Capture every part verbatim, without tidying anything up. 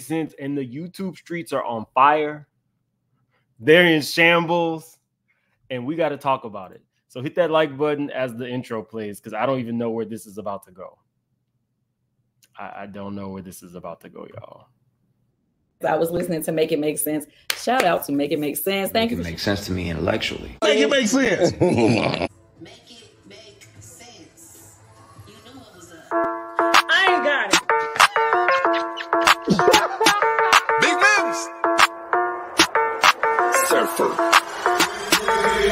Sense, and the YouTube streets are on fire. They're in shambles, and we got to talk about it. So hit that like button as the intro plays, because I don't even know where this is about to go. I, I don't know where this is about to go, y'all. I was listening to Make It Make Sense. Shout out to Make It Make Sense. Thank you. It makes sense to me intellectually. Make it make sense. Make it make sense. You knew it was up. I ain't got it. Big moves. Surfer.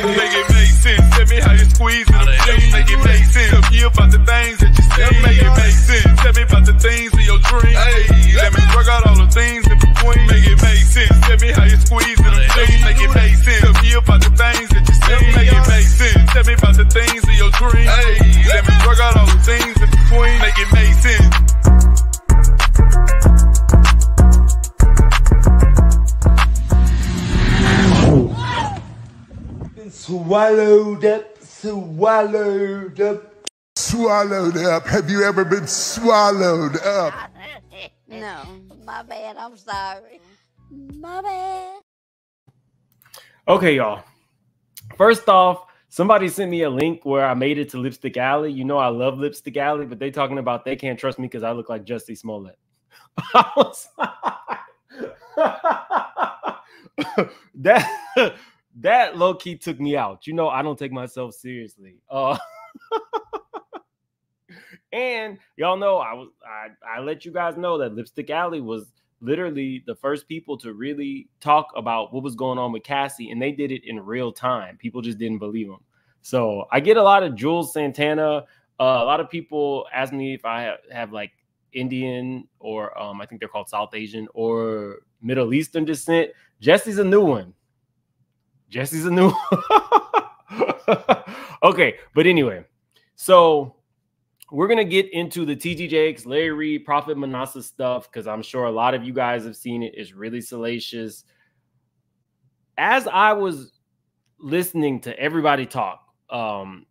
Make it make sense. Tell me how you squeeze it. Make it make sense. Tell me about the things that you say. Make it make sense. Tell me about the things in your dreams. Hey, let me work out all the things in between. Make it make sense. Tell me how you squeeze it. Make it make sense. Tell me about the things that you say. Make it make sense. Tell me about the things in your dreams. Hey, let me work out all the things in between. Make it make sense. Swallowed up, swallowed up, swallowed up. Have you ever been swallowed up? No, my bad. I'm sorry. My bad. Okay, y'all. First off, somebody sent me a link where I made it to Lipstick Alley. You know I love Lipstick Alley, but they talking about they can't trust me because I look like Jussie Smollett. I was like, that... That low-key took me out. You know, I don't take myself seriously. Uh, and y'all know I was I, I let you guys know that Lipstick Alley was literally the first people to really talk about what was going on with Cassie, and they did it in real time. People just didn't believe them. So I get a lot of Juelz Santana. Uh, a lot of people ask me if I have, have like Indian or um, I think they're called South Asian or Middle Eastern descent. Jussie's a new one. Jussie's a new okay, but anyway, so we're gonna get into the T D Jakes, Larry Reid, Prophet Manasseh stuff because I'm sure a lot of you guys have seen it. It's really salacious. As I was listening to everybody talk, um,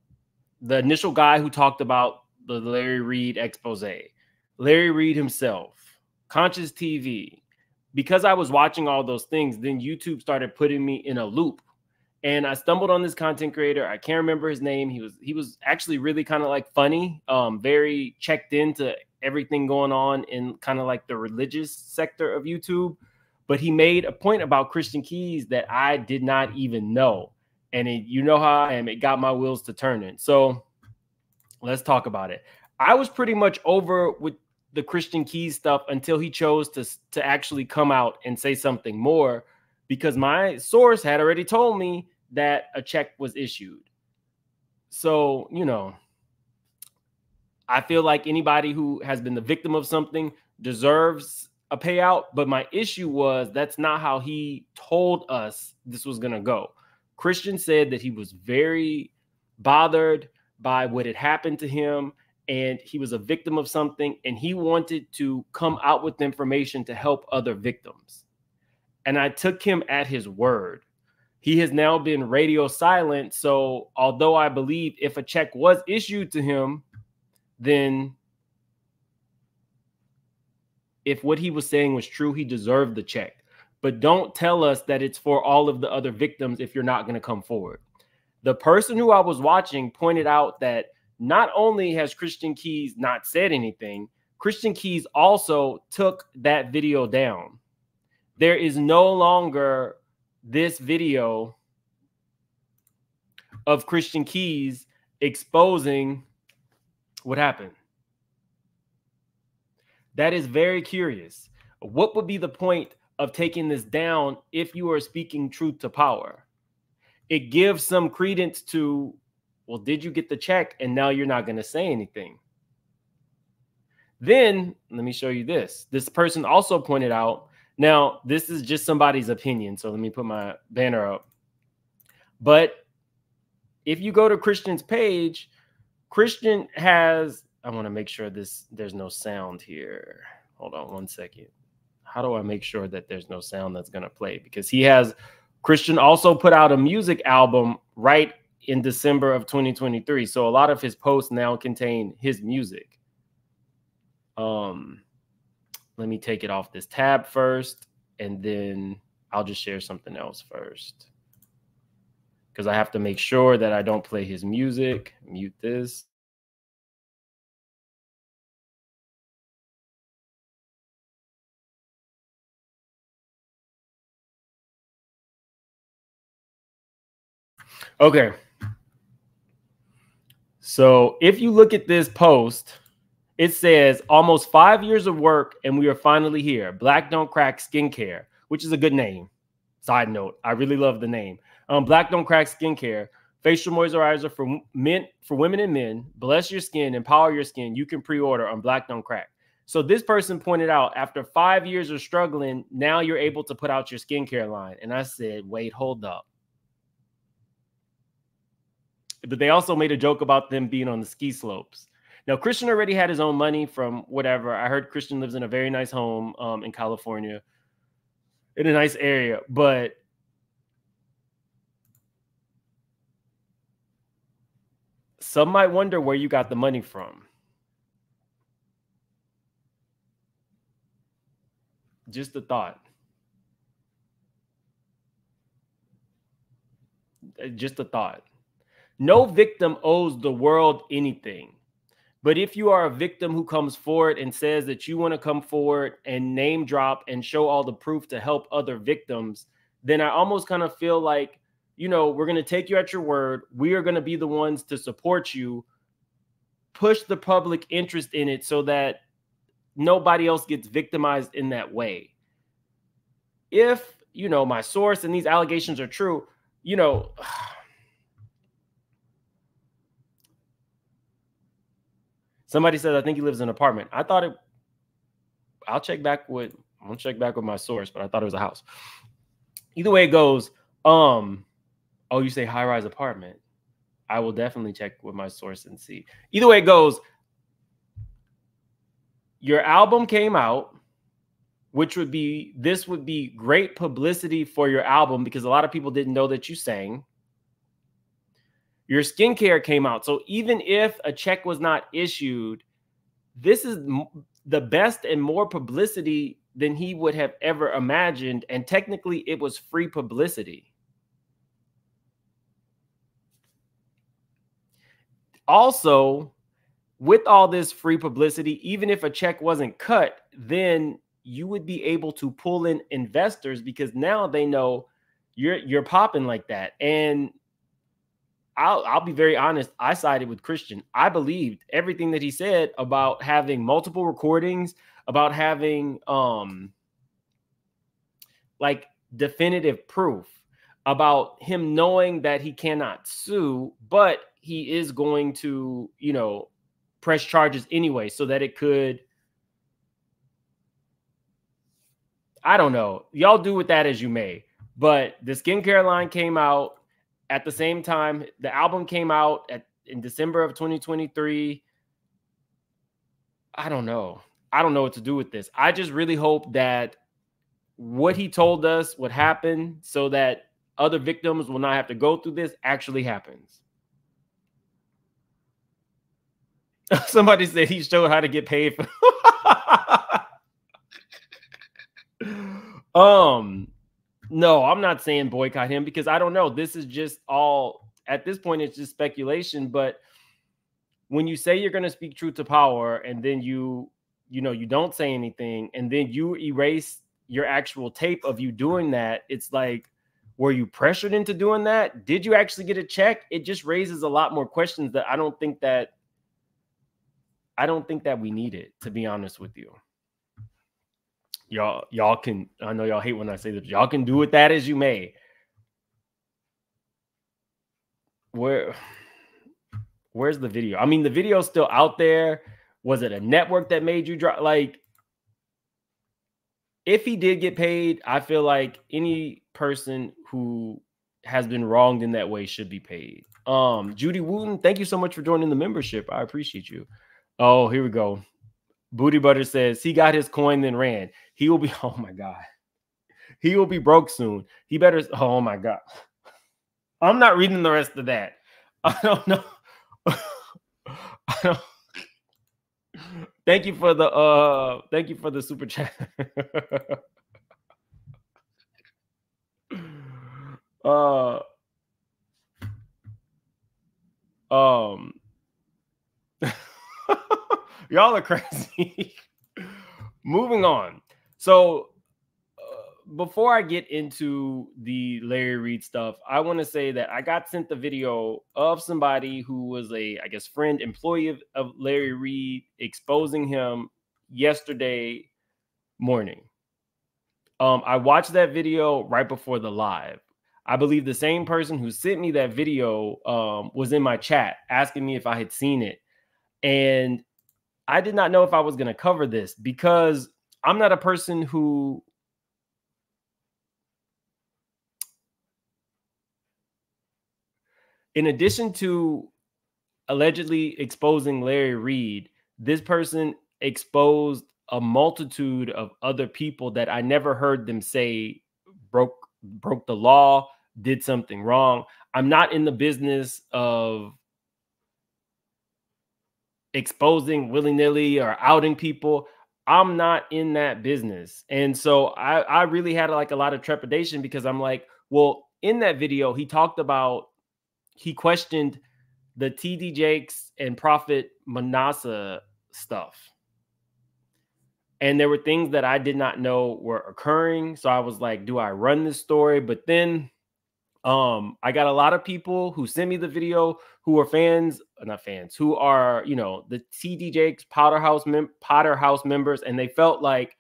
the initial guy who talked about the Larry Reid expose, Larry Reid himself, Conscious T V. Because I was watching all those things, then YouTube started putting me in a loop. And I stumbled on this content creator. I can't remember his name. He was he was actually really kind of like funny, um, very checked into everything going on in kind of like the religious sector of YouTube. But he made a point about Christian Keyes that I did not even know. And it, you know how I am. It got my wheels to turning. So let's talk about it. I was pretty much over with the Christian Keyes stuff until he chose to, to actually come out and say something more, because my source had already told me that a check was issued. So, you know, I feel like anybody who has been the victim of something deserves a payout. But my issue was that's not how he told us this was going to go. Christian said that he was very bothered by what had happened to him, and he was a victim of something, and he wanted to come out with information to help other victims. And I took him at his word. He has now been radio silent. So although I believe if a check was issued to him, then if what he was saying was true, he deserved the check. But don't tell us that it's for all of the other victims if you're not going to come forward. The person who I was watching pointed out that not only has Christian Keyes not said anything, Christian Keyes also took that video down. There is no longer this video of Christian Keyes exposing what happened. That is very curious. What would be the point of taking this down if you are speaking truth to power? It gives some credence to, well, did you get the check? And now you're not going to say anything. Then let me show you this. This person also pointed out, now this is just somebody's opinion, so let me put my banner up. But if you go to Christian's page, Christian has, I want to make sure this, there's no sound here. Hold on one second. How do I make sure that there's no sound that's going to play? Because he has, Christian also put out a music album right in December of twenty twenty-three. So a lot of his posts now contain his music. Um, Let me take it off this tab first, and then I'll just share something else first, because I have to make sure that I don't play his music. Mute this. Okay. So if you look at this post, it says almost five years of work and we are finally here. Black Don't Crack Skincare, which is a good name. Side note, I really love the name. Um, Black Don't Crack Skincare, facial moisturizer for men, for women and men. Bless your skin, empower your skin. You can pre-order on Black Don't Crack. So this person pointed out, after five years of struggling, now you're able to put out your skincare line. And I said, wait, hold up. But they also made a joke about them being on the ski slopes. Now, Christian already had his own money from whatever. I heard Christian lives in a very nice home um, in California, in a nice area. But some might wonder where you got the money from. Just a thought. Just a thought. No victim owes the world anything. But if you are a victim who comes forward and says that you want to come forward and name drop and show all the proof to help other victims, then I almost kind of feel like, you know, we're going to take you at your word. We are going to be the ones to support you. Push the public interest in it so that nobody else gets victimized in that way. If, you know, my source and these allegations are true, you know... Somebody says, I think he lives in an apartment. I thought it, I'll check back with, I'll check back with my source, but I thought it was a house. Either way it goes, um, oh, you say high-rise apartment. I will definitely check with my source and see. Either way it goes, your album came out, which would be, this would be great publicity for your album because a lot of people didn't know that you sang. Your skincare came out. So even if a check was not issued, this is the best and more publicity than he would have ever imagined. And technically it was free publicity. Also, with all this free publicity, even if a check wasn't cut, then you would be able to pull in investors because now they know you're, you're popping like that. And I'll, I'll be very honest. I sided with Christian. I believed everything that he said about having multiple recordings, about having um, like definitive proof, about him knowing that he cannot sue, but he is going to, you know, press charges anyway so that it could. I don't know. Y'all do with that as you may, but the skincare line came out. At the same time, the album came out at, in December of twenty twenty-three. I don't know. I don't know what to do with this. I just really hope that what he told us would happen so that other victims will not have to go through this actually happens. Somebody said he showed how to get paid for um. No, I'm not saying boycott him because I don't know. This is just all, at this point, it's just speculation. But when you say you're going to speak truth to power and then you, you know, you don't say anything and then you erase your actual tape of you doing that, it's like, were you pressured into doing that? Did you actually get a check? It just raises a lot more questions that I don't think that, I don't think that we need it, to be honest with you. Y'all, y'all can, I know y'all hate when I say this, y'all can do with that as you may. Where, where's the video? I mean, the video's still out there. Was it a network that made you drop? Like, if he did get paid, I feel like any person who has been wronged in that way should be paid. Um, Judy Wooten, thank you so much for joining the membership. I appreciate you. Oh, here we go. Booty Butter says he got his coin then ran. He will be, oh my God. He will be broke soon. He better, oh my God. I'm not reading the rest of that. I don't know. I don't, Thank you for the uh thank you for the super chat. uh um y'all are crazy. Moving on. So uh, before I get into the Larry Reid stuff, I want to say that I got sent the video of somebody who was a, I guess, friend, employee of, of Larry Reid, exposing him yesterday morning. Um, I watched that video right before the live. I believe the same person who sent me that video um, was in my chat asking me if I had seen it. And I did not know if I was going to cover this because I'm not a person who in addition to allegedly exposing Larry Reid, this person exposed a multitude of other people that I never heard them say broke broke the law, did something wrong. I'm not in the business of exposing willy-nilly or outing people. I'm not in that business. And so I, I really had like a lot of trepidation because I'm like, well, in that video, he talked about, he questioned the T D Jakes and Prophet Manasseh stuff. And there were things that I did not know were occurring. So I was like, do I run this story? But then um, I got a lot of people who sent me the video who are fans, not fans, who are, you know, the T D Jakes, Potter's House, mem Potter's House members. And they felt like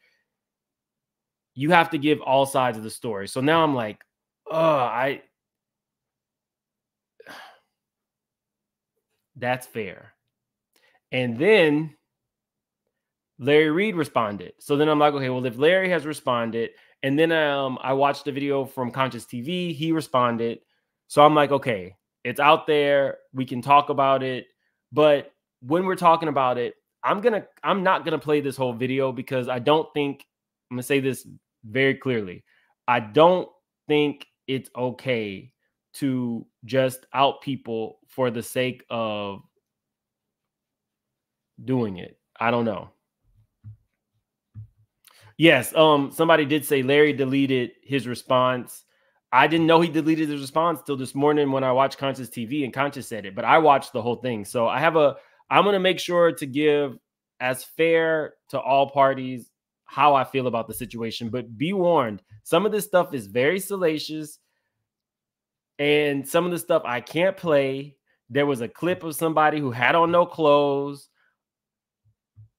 you have to give all sides of the story. So now I'm like, oh, I. That's fair. And then Larry Reid responded. So then I'm like, okay, well, if Larry has responded, and then um, I watched the video from Conscious T V, he responded. So I'm like, okay, it's out there. We can talk about it. But when we're talking about it, I'm gonna, I'm not gonna play this whole video because I don't think, I'm gonna say this very clearly. I don't think it's okay to just out people for the sake of doing it. I don't know. Yes, um, somebody did say Larry deleted his response. I didn't know he deleted his response till this morning when I watched Conscious T V, and Conscious said it, but I watched the whole thing. So I have a, I'm going to make sure to give as fair to all parties how I feel about the situation, but be warned, some of this stuff is very salacious and some of the stuff I can't play. There was a clip of somebody who had on no clothes.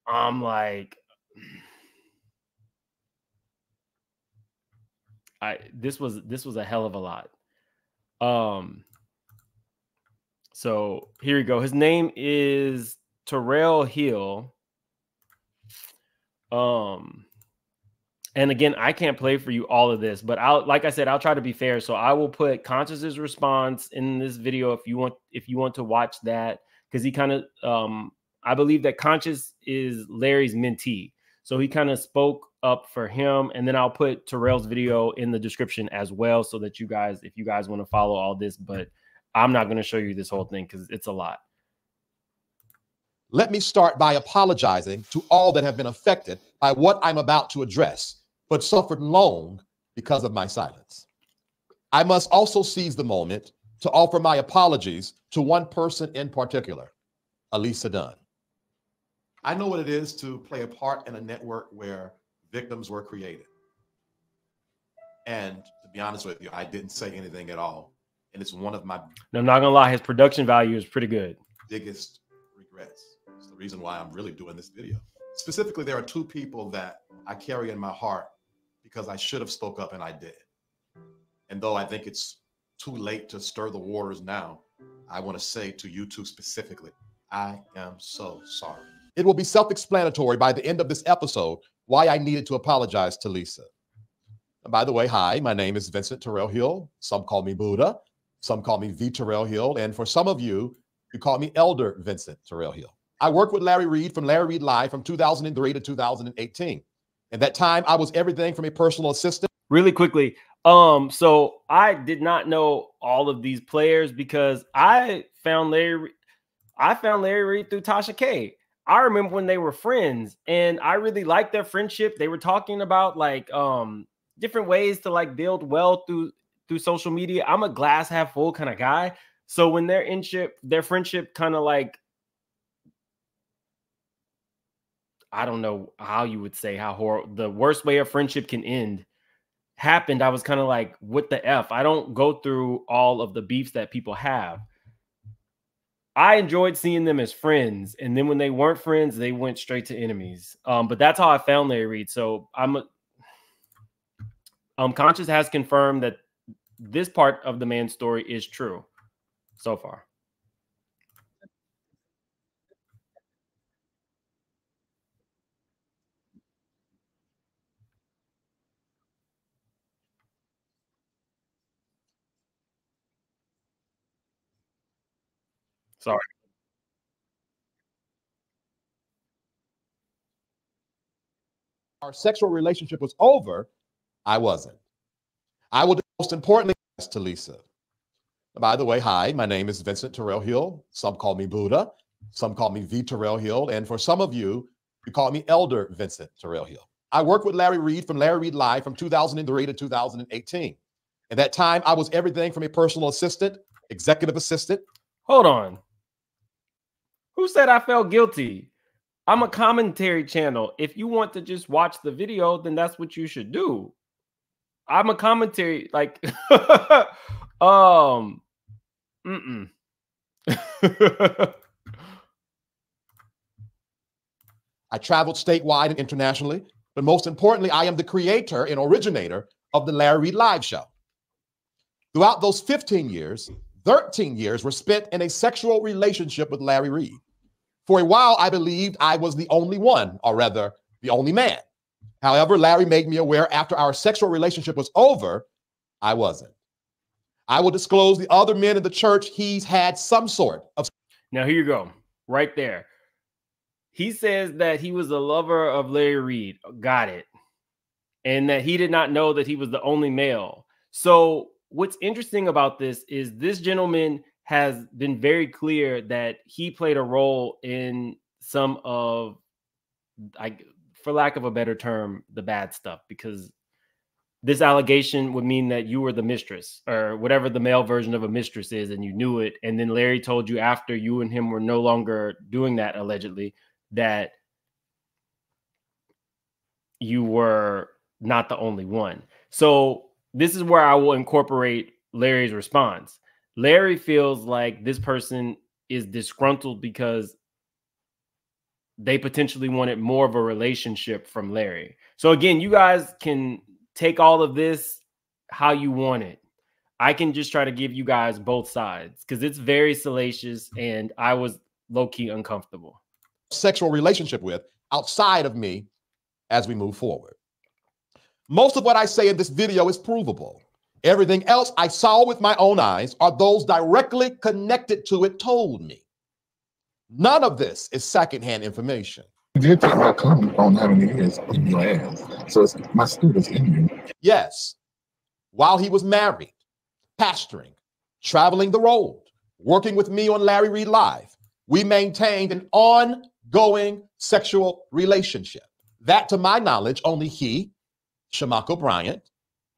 I'm like, I, this was, this was a hell of a lot. Um, so here we go. His name is Terrell Hill. Um, and again, I can't play for you all of this, but I'll, like I said, I'll try to be fair. So I will put Conscious's response in this video. If you want, if you want to watch that, cause he kind of, um, I believe that Conscious is Larry's mentee. So he kind of spoke up for him. And then I'll put Terrell's video in the description as well so that you guys, if you guys want to follow all this, but I'm not going to show you this whole thing because it's a lot. Let me start by apologizing to all that have been affected by what I'm about to address, but suffered long because of my silence. I must also seize the moment to offer my apologies to one person in particular, Elisa Dunn. I know what it is to play a part in a network where victims were created. And to be honest with you, I didn't say anything at all. And it's one of my... No, I'm not going to lie. His production value is pretty good. Biggest regrets. It's the reason why I'm really doing this video. Specifically, there are two people that I carry in my heart because I should have spoke up and I did. And though I think it's too late to stir the waters now, I want to say to you two specifically, I am so sorry. It will be self-explanatory by the end of this episode why I needed to apologize to Lisa. And by the way, hi, my name is Vincent Terrell Hill. Some call me Buddha. Some call me V. Terrell Hill. And for some of you, you call me Elder Vincent Terrell Hill. I worked with Larry Reid from Larry Reid Live from two thousand three to two thousand eighteen. At that time, I was everything from a personal assistant. Really quickly. Um, so I did not know all of these players because I found Larry, I found Larry Reid through Tasha K. I remember when they were friends, and I really liked their friendship. They were talking about like um, different ways to like build wealth through through social media. I'm a glass half full kind of guy, so when their friendship, their friendship kind of like, I don't know how you would say how horrible the worst way a friendship can end happened. I was kind of like, what the F? I don't go through all of the beefs that people have. I enjoyed seeing them as friends. And then when they weren't friends, they went straight to enemies. Um, but that's how I found Larry Reid. So I'm, a, um, Conscious has confirmed that this part of the man's story is true so far. Sorry. Our sexual relationship was over. I wasn't. I will do most importantly to Lisa. By the way, hi, my name is Vincent Terrell Hill. Some call me Buddha. Some call me V. Terrell Hill. And for some of you, you call me Elder Vincent Terrell Hill. I worked with Larry Reid from Larry Reid Live from two thousand three to two thousand eighteen. At that time, I was everything from a personal assistant, executive assistant. Hold on. Who said I felt guilty? I'm a commentary channel. If you want to just watch the video, then that's what you should do. I'm a commentary, like, um, mm-mm. I traveled statewide and internationally, but most importantly, I am the creator and originator of the Larry Reid Live show. Throughout those fifteen years, thirteen years were spent in a sexual relationship with Larry Reid. For a while, I believed I was the only one, or rather, the only man. However, Larry made me aware after our sexual relationship was over, I wasn't. I will disclose the other men in the church he's had some sort of. Now, here you go. Right there. He says that he was a lover of Larry Reid. Got it. And that he did not know that he was the only male. So what's interesting about this is this gentleman has been very clear that he played a role in some of, I, for lack of a better term, the bad stuff, because this allegation would mean that you were the mistress or whatever the male version of a mistress is, and you knew it. And then Larry told you after you and him were no longer doing that, allegedly, that you were not the only one. So this is where I will incorporate Larry's response. Larry feels like this person is disgruntled because they potentially wanted more of a relationship from Larry. So again, you guys can take all of this how you want it. I can just try to give you guys both sides because it's very salacious and I was low-key uncomfortable. Sexual relationship with outside of me as we move forward. Most of what I say in this video is provable. Everything else I saw with my own eyes or those directly connected to it told me. None of this is secondhand information. You did take my comment on how many years in your ass. So it's, my students in you. Yes. While he was married, pastoring, traveling the road, working with me on Larry Reid Live, we maintained an ongoing sexual relationship. That, to my knowledge, only he, Shamako Bryant,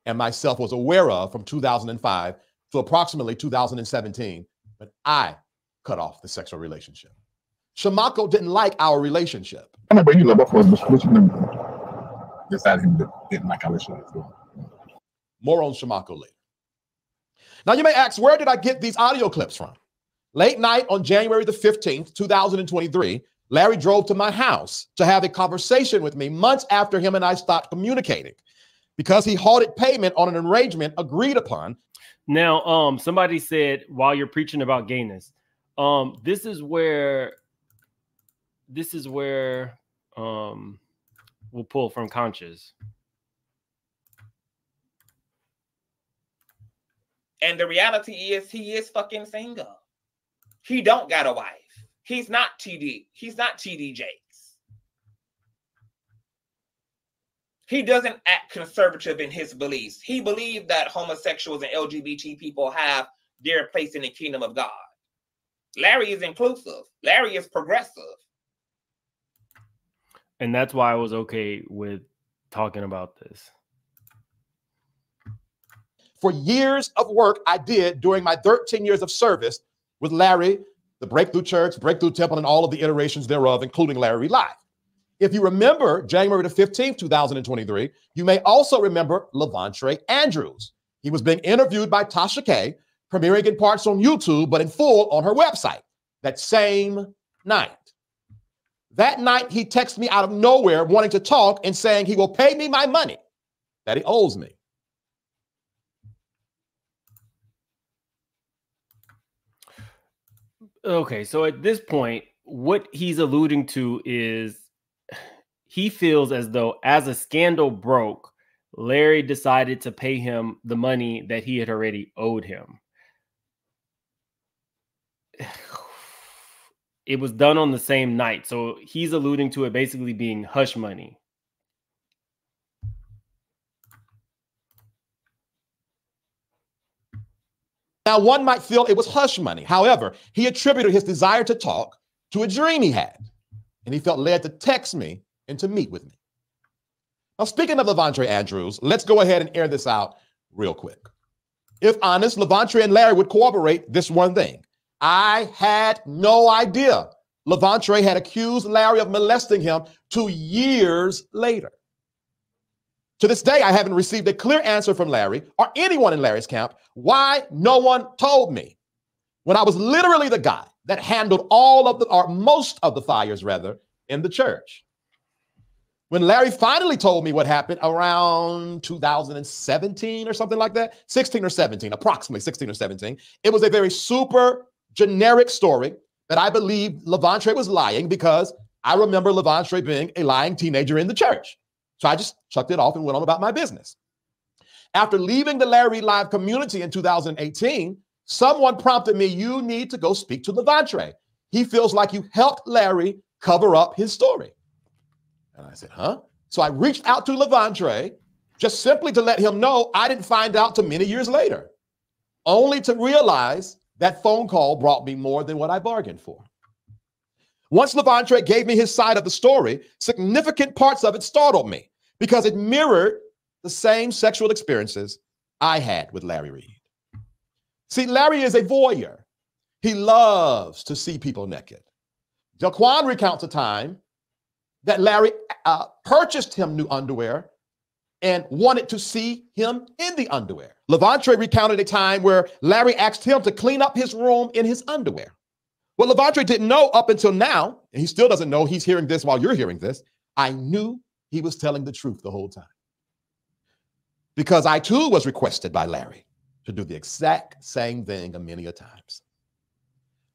and myself was aware of from two thousand five to approximately two thousand seventeen, but I cut off the sexual relationship. Shamako didn't like our relationship. I remember you love us, but which member decided he didn't like our relationship? More on Shamako later. Now you may ask, where did I get these audio clips from? Late night on January the fifteenth, two thousand twenty-three, Larry drove to my house to have a conversation with me months after him and I stopped communicating because he halted payment on an arrangement agreed upon. Now, um, somebody said, while you're preaching about gayness, um, this is where, this is where um, we'll pull from Conscious. And the reality is he is fucking single. He don't got a wife. He's not T D. He's not T D Jakes. He doesn't act conservative in his beliefs. He believes that homosexuals and L G B T people have their place in the kingdom of God. Larry is inclusive. Larry is progressive. And that's why I was okay with talking about this. For years of work I did during my thirteen years of service with Larry, the Breakthrough Church, Breakthrough Temple, and all of the iterations thereof, including Larry Reid Live. If you remember January the fifteenth, two thousand twenty-three, you may also remember LaVontre Andrews. He was being interviewed by Tasha K, premiering in parts on YouTube, but in full on her website that same night. That night, he texted me out of nowhere wanting to talk and saying he will pay me my money that he owes me. Okay, so at this point, what he's alluding to is he feels as though as a scandal broke, Larry decided to pay him the money that he had already owed him. It was done on the same night. So he's alluding to it basically being hush money. Now, one might feel it was hush money. However, he attributed his desire to talk to a dream he had, and he felt led to text me and to meet with me. Now, speaking of LaVontre Andrews, let's go ahead and air this out real quick. If honest, LaVontre and Larry would corroborate this one thing. I had no idea LaVontre had accused Larry of molesting him two years later. To this day, I haven't received a clear answer from Larry or anyone in Larry's camp why no one told me when I was literally the guy that handled all of the, or most of the fires rather, in the church. When Larry finally told me what happened around two thousand seventeen or something like that, sixteen or seventeen, approximately sixteen or seventeen, it was a very super generic story that I believe LaVontre was lying, because I remember LaVontre being a lying teenager in the church. So I just chucked it off and went on about my business. After leaving the Larry Live community in two thousand eighteen, someone prompted me, you need to go speak to LaVontre. He feels like you helped Larry cover up his story. And I said, huh? So I reached out to LaVontre just simply to let him know I didn't find out till many years later, only to realize that phone call brought me more than what I bargained for. Once LaVontre gave me his side of the story, significant parts of it startled me because it mirrored the same sexual experiences I had with Larry Reid. See, Larry is a voyeur. He loves to see people naked. Daquan recounts a time that Larry uh, purchased him new underwear and wanted to see him in the underwear. LaVontre recounted a time where Larry asked him to clean up his room in his underwear. Well, LaVontre didn't know up until now, and he still doesn't know. He's hearing this while you're hearing this. I knew he was telling the truth the whole time, because I too was requested by Larry to do the exact same thing many a times.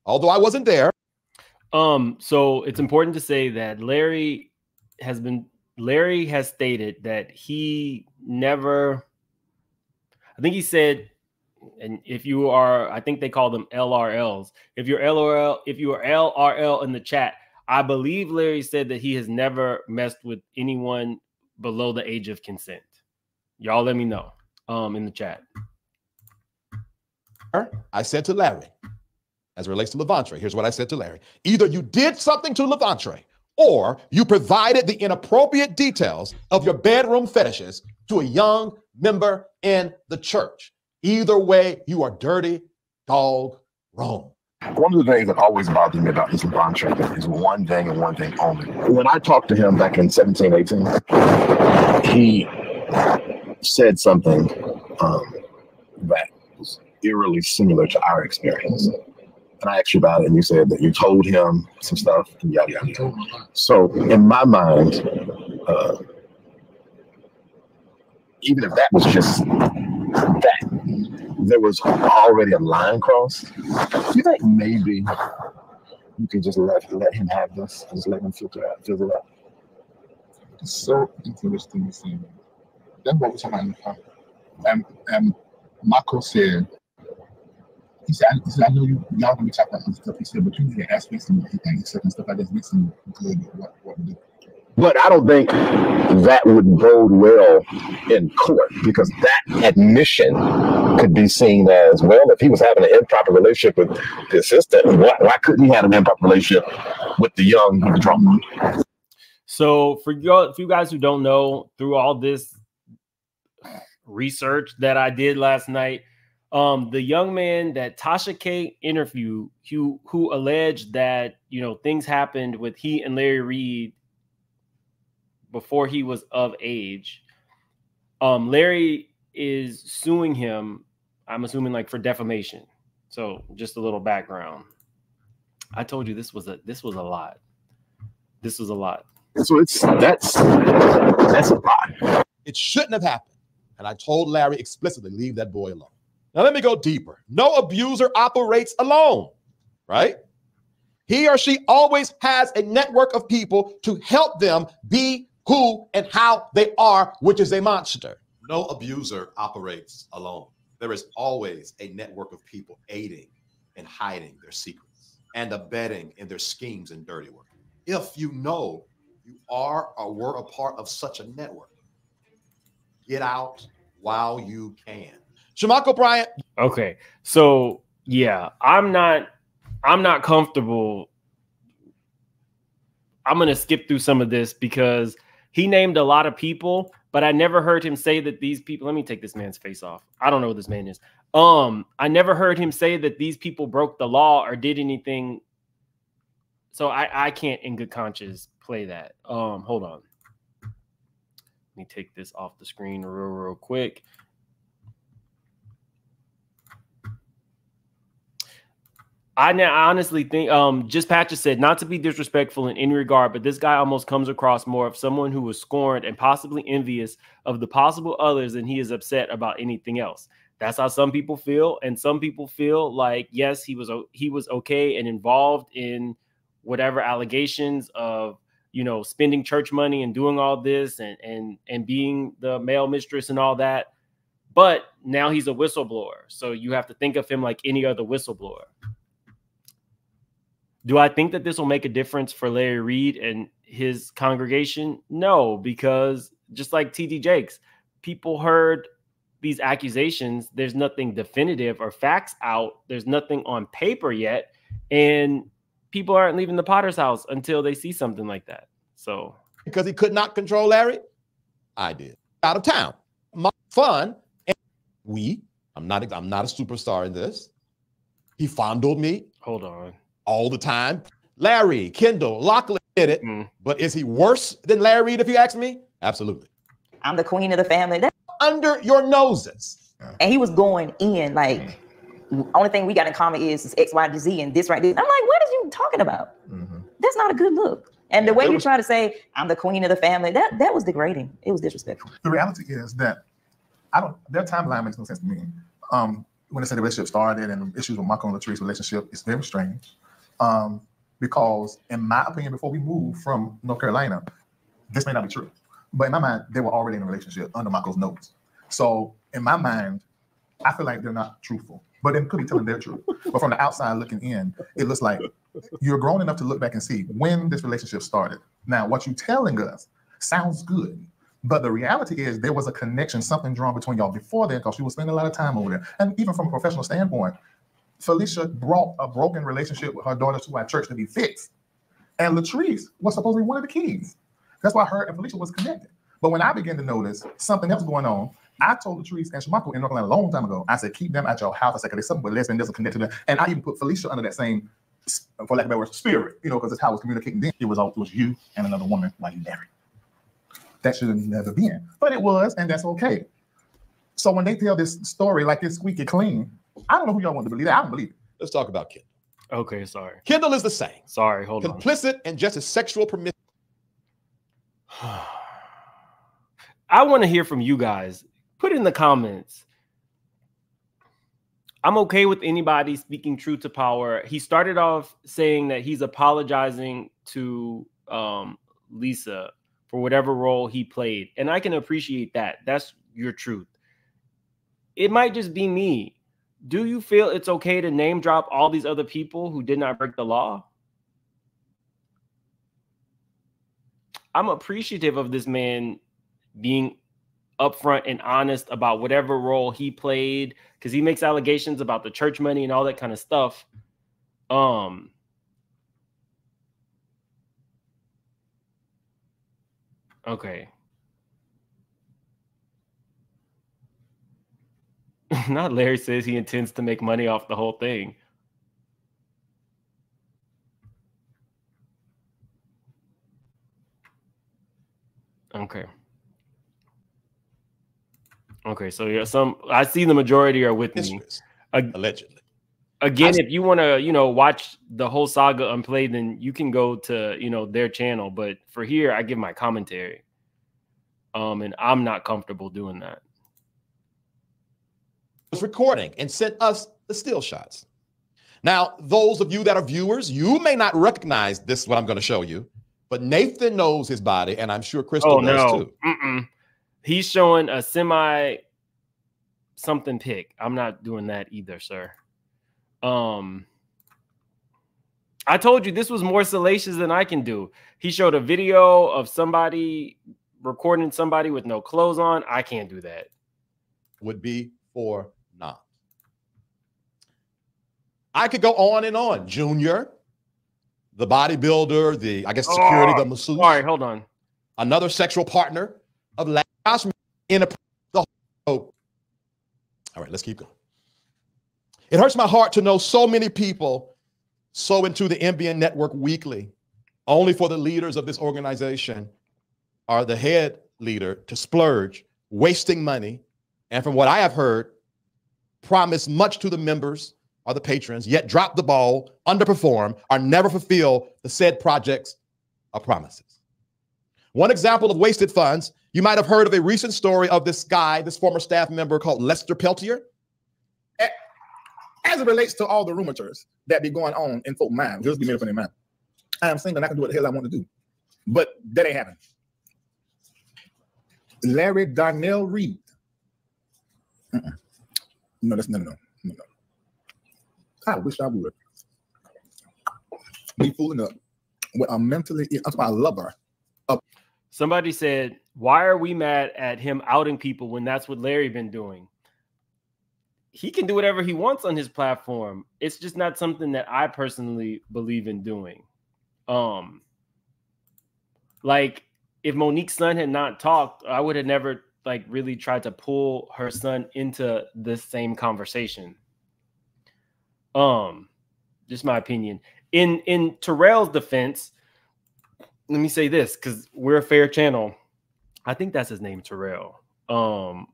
Although I wasn't there. Um, so it's important to say that Larry has been Larry has stated that he never, I think he said, and if you are, I think they call them L R Ls. If you're L R L, if you are L R L in the chat, I believe Larry said that he has never messed with anyone below the age of consent. Y'all let me know um, in the chat. I said to Larry, as it relates to LaVontre, here's what I said to Larry. Either you did something to LaVontre, or you provided the inappropriate details of your bedroom fetishes to a young member in the church. Either way, you are dirty dog wrong. One of the things that always bothered me about this LaVontre is one thing and one thing only. When I talked to him back in seventeen, eighteen, he said something um, that was eerily similar to our experience. And I asked you about it, and you said that you told him some stuff, and yada, yada, yada. So in my mind, uh, even if that was just that, there was already a line crossed. You think maybe you can just let, let him have this and just let him filter out, filter out? It's so interesting to see. That's what we're talking about. And, and Michael said, He said, I, he said, I know you, y'all gonna be talking about this stuff. He said, but you need to ask me some things, certain stuff like this, make some good, what, what we do. But I don't think that would bode well in court, because that admission could be seen as, well, if he was having an improper relationship with his sister, why, why couldn't he have an improper relationship with the young drunk? So for you, for you guys who don't know, through all this research that I did last night, um, the young man that Tasha K interviewed, who, who alleged that, you know, things happened with he and Larry Reid before he was of age. Um, Larry is suing him, I'm assuming, like for defamation. So just a little background. I told you this was a this was a lot. This was a lot. So it's that's that's a lot. It shouldn't have happened. And I told Larry explicitly, leave that boy alone. Now let me go deeper. No abuser operates alone, right? He or she always has a network of people to help them be who and how they are, which is a monster. No abuser operates alone. There is always a network of people aiding and hiding their secrets and abetting in their schemes and dirty work. If you know you are or were a part of such a network, get out while you can. Shamako Bryant. Okay, so yeah, I'm not, I'm not comfortable. I'm gonna skip through some of this because he named a lot of people, but I never heard him say that these people. Let me take this man's face off. I don't know who this man is. Um, I never heard him say that these people broke the law or did anything. So I, I can't in good conscience play that. Um, hold on. Let me take this off the screen real, real quick. I now honestly think um, just Patrick said, not to be disrespectful in any regard, but this guy almost comes across more of someone who was scorned and possibly envious of the possible others than he is upset about anything else. That's how some people feel. And some people feel like, yes, he was he was okay and involved in whatever allegations of, you know, spending church money and doing all this and and and being the male mistress and all that. But now he's a whistleblower. So you have to think of him like any other whistleblower. Do I think that this will make a difference for Larry Reid and his congregation? No, because just like T D Jakes, people heard these accusations. There's nothing definitive or facts out. There's nothing on paper yet. And people aren't leaving the Potter's house until they see something like that. So because he could not control Larry, I did. Out of town, my fun. And we, I'm not. I'm not a superstar in this. He fondled me. Hold on. All the time. Larry, Kendall, Lachlan did it. Mm. But is he worse than Larry Reid? If you ask me, absolutely. I'm the queen of the family. That's under your noses. And he was going in like. Mm. Only thing we got in common is, is X, Y, and Z, and this right there. I'm like, what are you talking about? Mm-hmm. That's not a good look. And yeah, the way you was, try to say, I'm the queen of the family, that that was degrading. It was disrespectful. The reality is that I don't. Their timeline makes no sense to me. Um, when they say the relationship started and issues with Marco and Latrice's relationship, it's very strange. Um, because in my opinion, before we moved from North Carolina, this may not be true, but in my mind, they were already in a relationship under Marco's notes. So in my mind, I feel like they're not truthful. But they could be telling their truth. But from the outside looking in, it looks like you're grown enough to look back and see when this relationship started. Now, what you're telling us sounds good, but the reality is there was a connection, something drawn between y'all before then, because you were spending a lot of time over there. And even from a professional standpoint, Felicia brought a broken relationship with her daughter to our church to be fixed. And Latrice was supposed to be one of the keys. That's why her and Felicia was connected. But when I began to notice something else going on, I told Latrice and Shamako in North Carolina a long time ago, I said, keep them at your house. I said, because there's something with lesbian doesn't connect to them. And I even put Felicia under that same, for lack of a better word, spirit, you know, because that's how I was communicating then. It was, it was you and another woman like Larry. That should have never been. But it was, and that's okay. So when they tell this story like this squeaky clean, I don't know who y'all want to believe that. I don't believe it. Let's talk about Kendall. Okay, sorry. Kendall is the same. Sorry, hold Complicit on. Complicit and just a sexual permission. I want to hear from you guys. Put in the comments. I'm okay with anybody speaking true to power. He started off saying that he's apologizing to um, Lisa for whatever role he played. And I can appreciate that. That's your truth. It might just be me. Do you feel it's okay to name drop all these other people who did not break the law? I'm appreciative of this man being upfront and honest about whatever role he played, because he makes allegations about the church money and all that kind of stuff. Um, Okay. Not Larry says he intends to make money off the whole thing. Okay. Okay, so you're some. I see the majority are with me. Allegedly. Again, if you want to, you know, watch the whole saga unplayed, then you can go to, you know, their channel. But for here, I give my commentary. Um, and I'm not comfortable doing that. Was recording and sent us the still shots. Now, those of you that are viewers, you may not recognize this, what I'm going to show you. But Nathan knows his body, and I'm sure Crystal oh, knows no. too. Mm-mm. He's showing a semi something pick. I'm not doing that either, sir. Um, I told you this was more salacious than I can do. He showed a video of somebody recording somebody with no clothes on. I can't do that. Would be or not. I could go on and on. Junior, the bodybuilder, the, I guess, security, oh, the masseuse. Sorry, hold on. Another sexual partner of last in a, the whole. All right, let's keep going. It hurts my heart to know so many people so into the M B N network weekly, only for the leaders of this organization or the head leader to splurge, wasting money, and from what I have heard, promise much to the members or the patrons, yet drop the ball, underperform, or never fulfill the said projects or promises. One example of wasted funds, you might have heard of a recent story of this guy, this former staff member called Lester Peltier. As it relates to all the rumors that be going on in folk mind, just be made up in their mind. I am single and I can do what the hell I want to do. But that ain't happening. Larry Darnell Reid. Uh-uh. No, that's no, no, no, no. I wish I would be fooling up with a mentally. That's my lover. Up. Somebody said, "Why are we mad at him outing people when that's what Larry been doing? He can do whatever he wants on his platform. It's just not something that I personally believe in doing. Um, like if Monique's son had not talked, I would have never." Like really tried to pull her son into this same conversation. Um, just my opinion. In in Terrell's defense, let me say this because we're a fair channel. I think that's his name, Terrell. Um,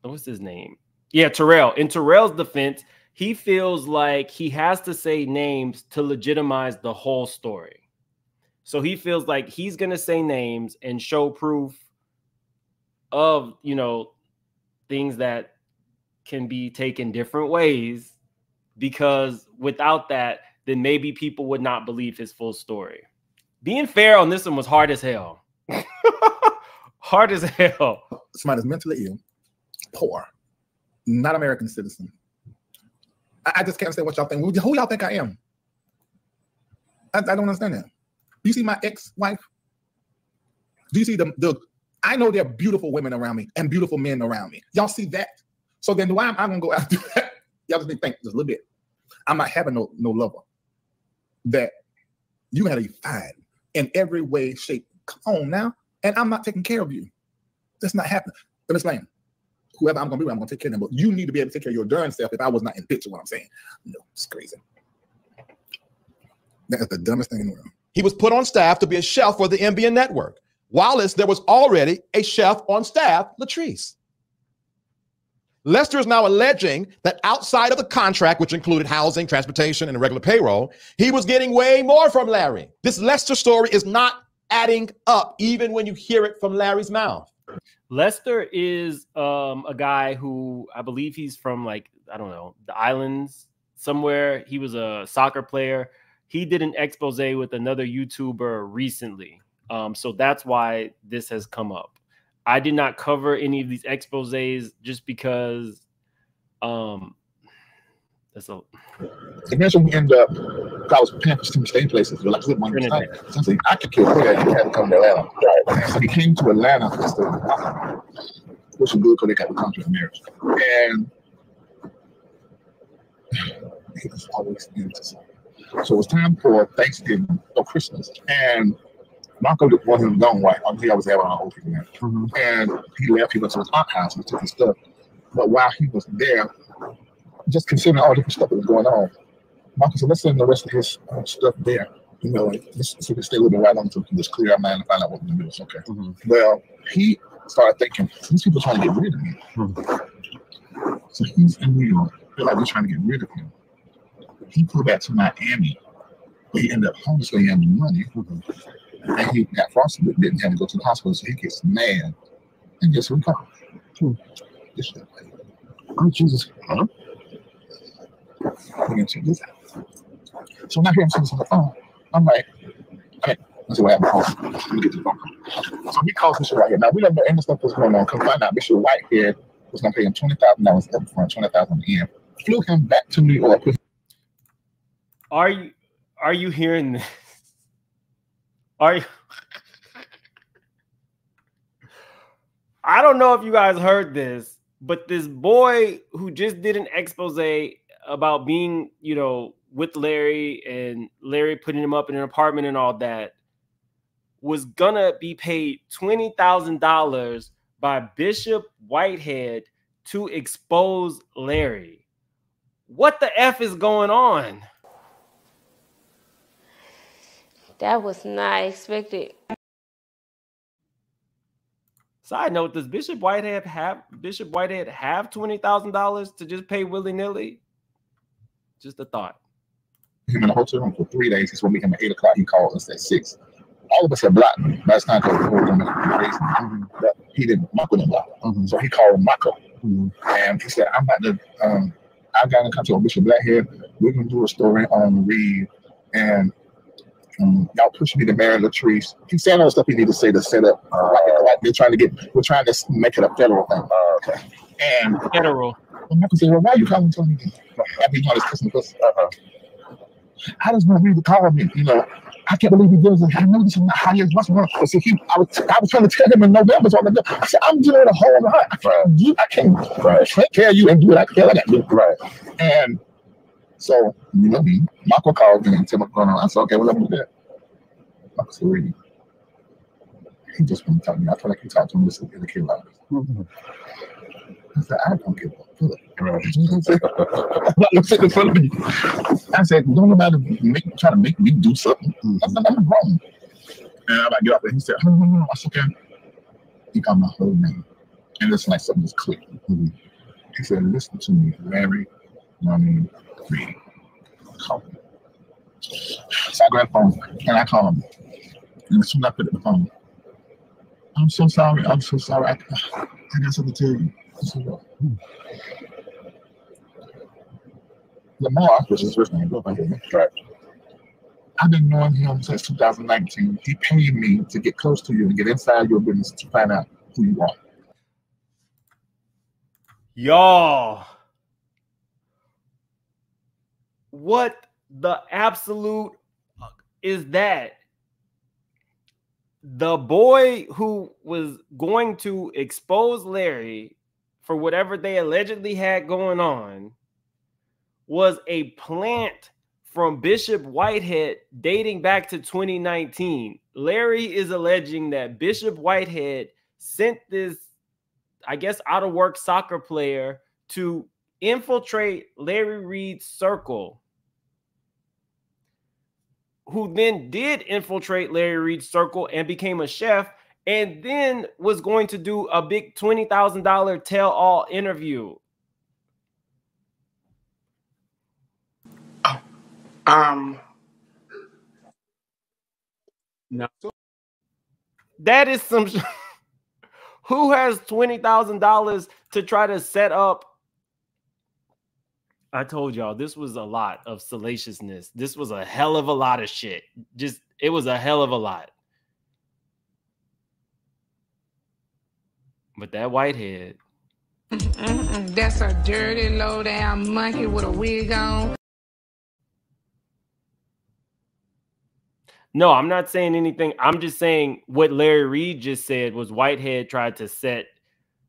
what's his name? Yeah, Terrell. In Terrell's defense, he feels like he has to say names to legitimize the whole story. So he feels like he's gonna say names and show proof of, you know, things that can be taken different ways, because without that, then maybe people would not believe his full story. Being fair on this one was hard as hell. Hard as hell. Somebody's mentally ill, poor, not American citizen. I, I just can't say what y'all think. Who y'all think I am? I, I don't understand that. You see my ex-wife? Do you see the the I know there are beautiful women around me and beautiful men around me. Y'all see that? So then why am I going to go after that? Y'all just need to think just a little bit. I'm not having no, no lover that you had to find in every way, shape. Come on now. And I'm not taking care of you. That's not happening. But it's lame. Whoever I'm going to be with, I'm going to take care of them. But you need to be able to take care of your darn self if I was not in picture, what I'm saying. No, it's crazy. That is the dumbest thing in the world. He was put on staff to be a chef for the M B N network. Wallace, there was already a chef on staff, Latrice. Lester is now alleging that outside of the contract, which included housing, transportation, and a regular payroll, he was getting way more from Larry. This Lester story is not adding up, even when you hear it from Larry's mouth. Lester is um, a guy who I believe he's from, like, I don't know, the islands somewhere. He was a soccer player. He did an expose with another YouTuber recently. Um, so that's why this has come up. I did not cover any of these exposés just because um, that's a. Eventually, we end up. I was paying for some state places, but I put money aside. So I could kill her. You had to come to Atlanta. Right. So he came to Atlanta, which was good because they got the contract marriage. And he was always into something. So it was time for Thanksgiving or Christmas, and Malcolm just wasn't going right. Obviously, I was there when I was old people. Mm-hmm. And he left, he went to his aunt's house and took his stuff. But while he was there, just considering all the different stuff that was going on, Malcolm said, let's send the rest of his uh, stuff there. You know, like, let's, so we can stay with him right on until we can just clear our mind and find out what we're going to do. It's okay. Mm-hmm. Well, he started thinking, these people are trying to get rid of me. Mm-hmm. So he's in New York. I feel like they're trying to get rid of him. He flew back to Miami, but he ended up homeless because he had no money. Mm-hmm. And he got frosted, but didn't have to go to the hospital, so he gets mad. And guess who called? Hmm. This shit. Oh, Jesus. Huh? We're going to check this out. So now here I'm sitting on the phone. I'm like, okay, let's see what happened. Let me get to the phone. So he calls Bishop Whitehead. Now, we don't know any stuff that's going on. Come find out, Bishop Whitehead was going to pay him twenty thousand dollars up front, twenty thousand dollars in. Flew him back to New York. Are you, are you hearing this? Are you? I don't know if you guys heard this, but this boy who just did an expose about being, you know, with Larry and Larry putting him up in an apartment and all that was gonna be paid twenty thousand dollars by Bishop Whitehead to expose Larry. What the F is going on? That was not expected. Side note, does Bishop Whitehead have Bishop Whitehead have twenty thousand dollars to just pay willy-nilly? Just a thought. Him in the hotel room for three days. He's going to meet him at eight o'clock. He called us at six. All of us had blocked me. That's not because the whole thing was crazy. But he didn't, Mako didn't block. Mm-hmm. So he called Mako. Mm-hmm. And he said, I'm about to, um, I got in contact with Bishop Blackhead. We're going to do a story on Reid. And um, y'all pushing me to marry Latrice. He said all the stuff he needed to say to set up. Uh, like, like they're trying to get, we're trying to make it a federal thing. Uh, okay. And federal. And Mako said, well, why are you calling Tony? I've been calling this person. Uh-huh. How does one read the call me? You know, I can't believe he does it. I know this is not how he is. What's wrong? So he, I was, I was trying to tell him in November. So I said, I'm doing a whole lot. I can't, do, I can't right. take care of you and do what I care. I got to do. Right. And so, you know me, Michael called me and tell me what's going on. I said, okay, well, let me do that. Michael said, really? He just wouldn't talk to me. I feel like he talked to him. This is the kid like this. I said, I don't give a fuck. I'm sitting in front of me. I said, don't nobody make, try to make me do something. I said, I'm wrong. And I'm about to get up there. He said, no, no, no. I said, okay. He got my whole name. And it's like something was clicking. Mm-hmm. He said, listen to me, Larry. Um, Reid. Call me. So I grabbed the phone and I called him. And as soon as I put it in the phone, I'm so sorry. I'm so sorry. I, I got something to tell you. Lamar, which is his first name, right? I've been knowing him since two thousand nineteen. He paid me to get close to you and get inside your business to find out who you are. Y'all, what the absolute fuck is that? The boy who was going to expose Larry for whatever they allegedly had going on was a plant from Bishop Whitehead dating back to twenty nineteen. Larry is alleging that Bishop Whitehead sent this, I guess, out-of-work soccer player to infiltrate Larry Reid's circle, who then did infiltrate Larry Reid's circle and became a chef, and then was going to do a big twenty thousand dollar tell-all interview. Oh, um, no. That is some. Who has twenty thousand dollars to try to set up? I told y'all this was a lot of salaciousness. This was a hell of a lot of shit. Just it was a hell of a lot. But that Whitehead. Mm-mm-mm. That's a dirty, low-down monkey with a wig on. No, I'm not saying anything. I'm just saying what Larry Reid just said was Whitehead tried to set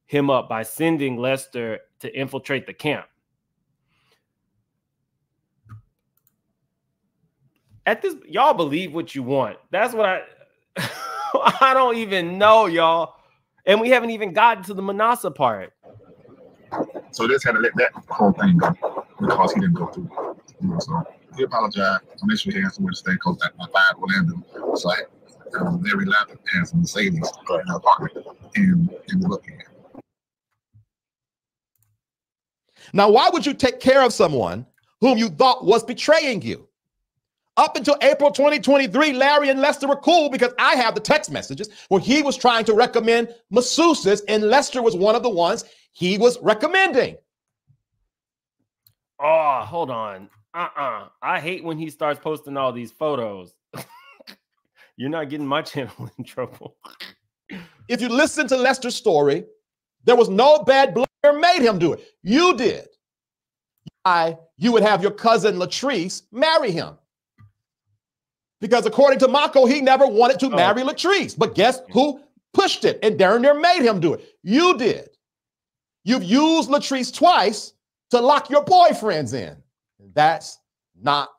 him up by sending Lester to infiltrate the camp. At this, y'all believe what you want. That's what I... I don't even know, y'all. And we haven't even gotten to the Manasseh part. So this had to let that whole thing go because he didn't go through. You know, so he apologized. I made sure he had somewhere to stay because I fired Orlando. So I um, Larry Latham had some Mercedes in her apartment and and look at him. Now, why would you take care of someone whom you thought was betraying you? Up until April twenty twenty-three, Larry and Lester were cool because I have the text messages where he was trying to recommend masseuses and Lester was one of the ones he was recommending. Oh, hold on. Uh-uh. I hate when he starts posting all these photos. You're not getting my channel in trouble. If you listen to Lester's story, there was no bad blood made him do it. You did. I, you would have your cousin Latrice marry him. Because according to Mako, he never wanted to oh. marry Latrice. But guess who pushed it and darn near made him do it? You did. You've used Latrice twice to lock your boyfriends in. That's not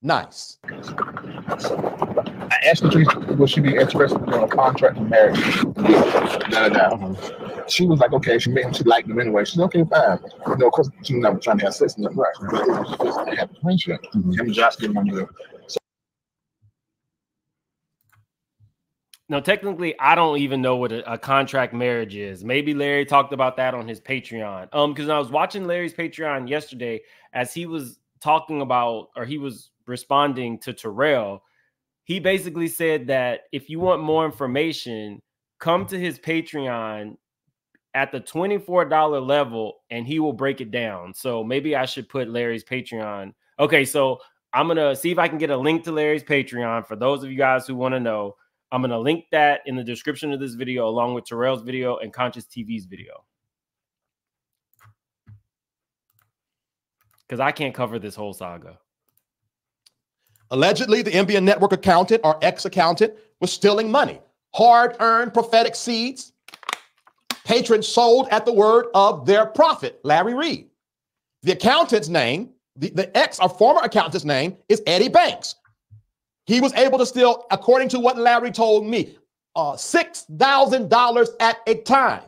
nice. I asked Latrice, will she be interested in a contract for marriage? No, no, no. She was like, okay, she made him, she liked him anyway. She's okay, fine. You know, of course, she was never trying to have sex in the right. But it was just to have a friendship. Mm -hmm. Him and Josh getting on the Now, technically, I don't even know what a, a contract marriage is. Maybe Larry talked about that on his Patreon. Um, because I was watching Larry's Patreon yesterday as he was talking about, or he was responding to Terrell. He basically said that if you want more information, come to his Patreon at the twenty-four dollar level and he will break it down. So maybe I should put Larry's Patreon. Okay, so I'm going to see if I can get a link to Larry's Patreon for those of you guys who want to know. I'm going to link that in the description of this video, along with Terrell's video and Conscious T V's video. Because I can't cover this whole saga. Allegedly, the N B N Network accountant or ex-accountant was stealing money. Hard-earned prophetic seeds. Patrons sold at the word of their prophet, Larry Reid. The accountant's name, the, the ex or former accountant's name is Eddie Banks. He was able to steal, according to what Larry told me, uh, six thousand dollars at a time.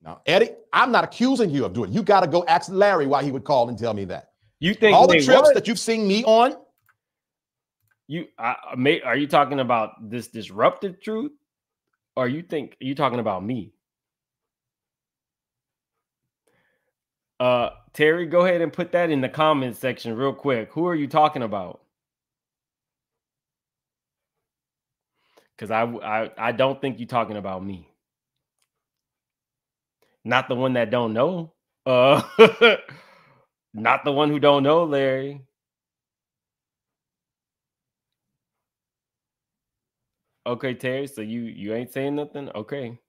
Now, Eddie, I'm not accusing you of doing it. You got to go ask Larry why he would call and tell me that. You think all the wait, trips what? that you've seen me on? You I, may, are you talking about this disruptive truth, or you think are you talking about me? Uh, Terry, go ahead and put that in the comments section real quick. Who are you talking about? Because I, I, I don't think you're talking about me. Not the one that don't know. Uh, not the one who don't know, Larry. Okay, Terry, so you, you ain't saying nothing? Okay.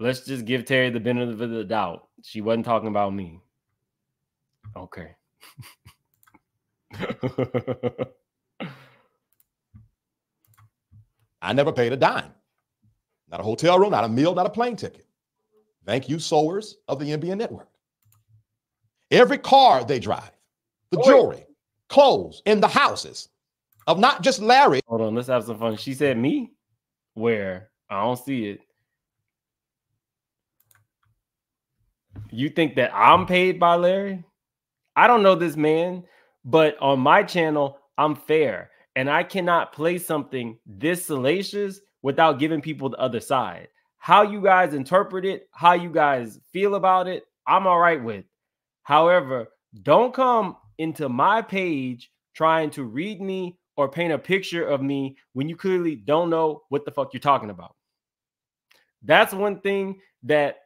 Let's just give Terry the benefit of the doubt. She wasn't talking about me. Okay. I never paid a dime. Not a hotel room, not a meal, not a plane ticket. Thank you, sowers of the N B N Network. Every car they drive, the oh, jewelry, wait. clothes, in the houses of not just Larry. Hold on, let's have some fun. She said me? Where? I don't see it. You think that I'm paid by Larry? I don't know this man, but on my channel, I'm fair. And I cannot play something this salacious without giving people the other side. How you guys interpret it, how you guys feel about it, I'm all right with. However, don't come into my page trying to read me or paint a picture of me when you clearly don't know what the fuck you're talking about. That's one thing that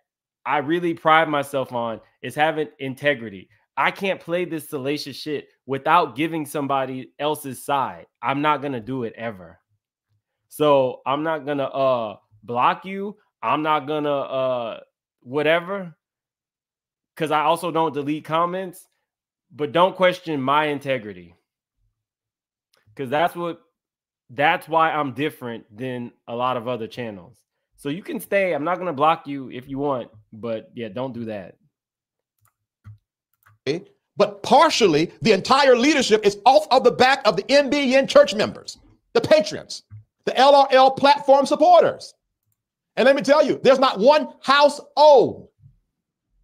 I really pride myself on, is having integrity. I can't play this salacious shit without giving somebody else's side. I'm not going to do it ever. So I'm not going to uh, block you. I'm not going to uh, whatever. Because I also don't delete comments. But don't question my integrity. Because that's what, that's why I'm different than a lot of other channels. So you can stay. I'm not going to block you if you want, but yeah, don't do that. But partially, the entire leadership is off of the back of the N B N church members. the patrons, the L R L platform supporters. And let me tell you, there's not one household.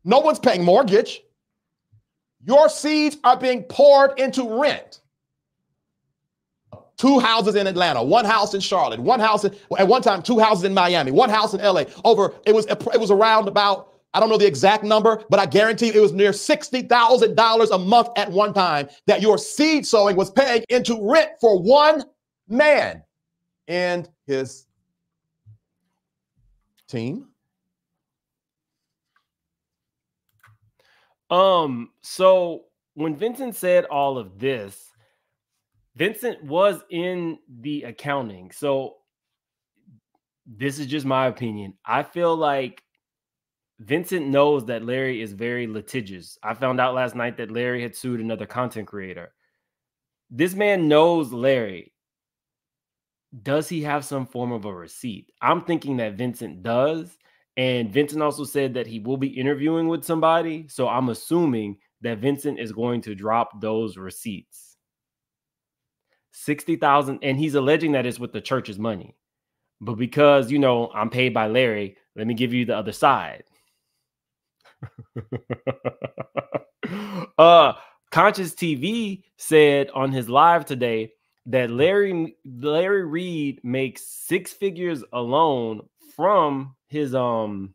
No one's paying mortgage. Your seeds are being poured into rent. Two houses in Atlanta, one house in Charlotte, one house in, at one time, two houses in Miami, one house in L A. Over, it was it was around about, I don't know the exact number, but I guarantee it was near sixty thousand dollars a month at one time that your seed sowing was paying into rent for one man and his team. Um, so when Vincent said all of this, Vincent was in the accounting. So this is just my opinion. I feel like Vincent knows that Larry is very litigious. I found out last night that Larry had sued another content creator. This man knows Larry. Does he have some form of a receipt? I'm thinking that Vincent does. And Vincent also said that he will be interviewing with somebody. So I'm assuming that Vincent is going to drop those receipts. sixty thousand dollars. And he's alleging that it's with the church's money. But because, you know, I'm paid by Larry, let me give you the other side. uh, Conscious T V said on his live today that Larry Larry Reid makes six figures alone from his um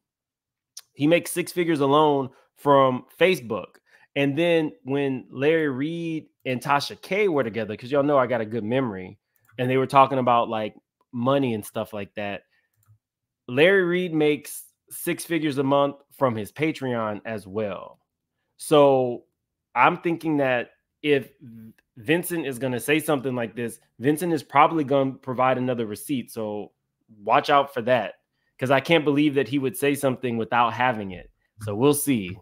he makes six figures alone from Facebook. And then when Larry Reid and Tasha K were together, because y'all know I got a good memory, and they were talking about like money and stuff like that, Larry Reid makes six figures a month from his Patreon as well. So I'm thinking that if Vincent is going to say something like this, Vincent is probably going to provide another receipt. So watch out for that, because I can't believe that he would say something without having it. So we'll see.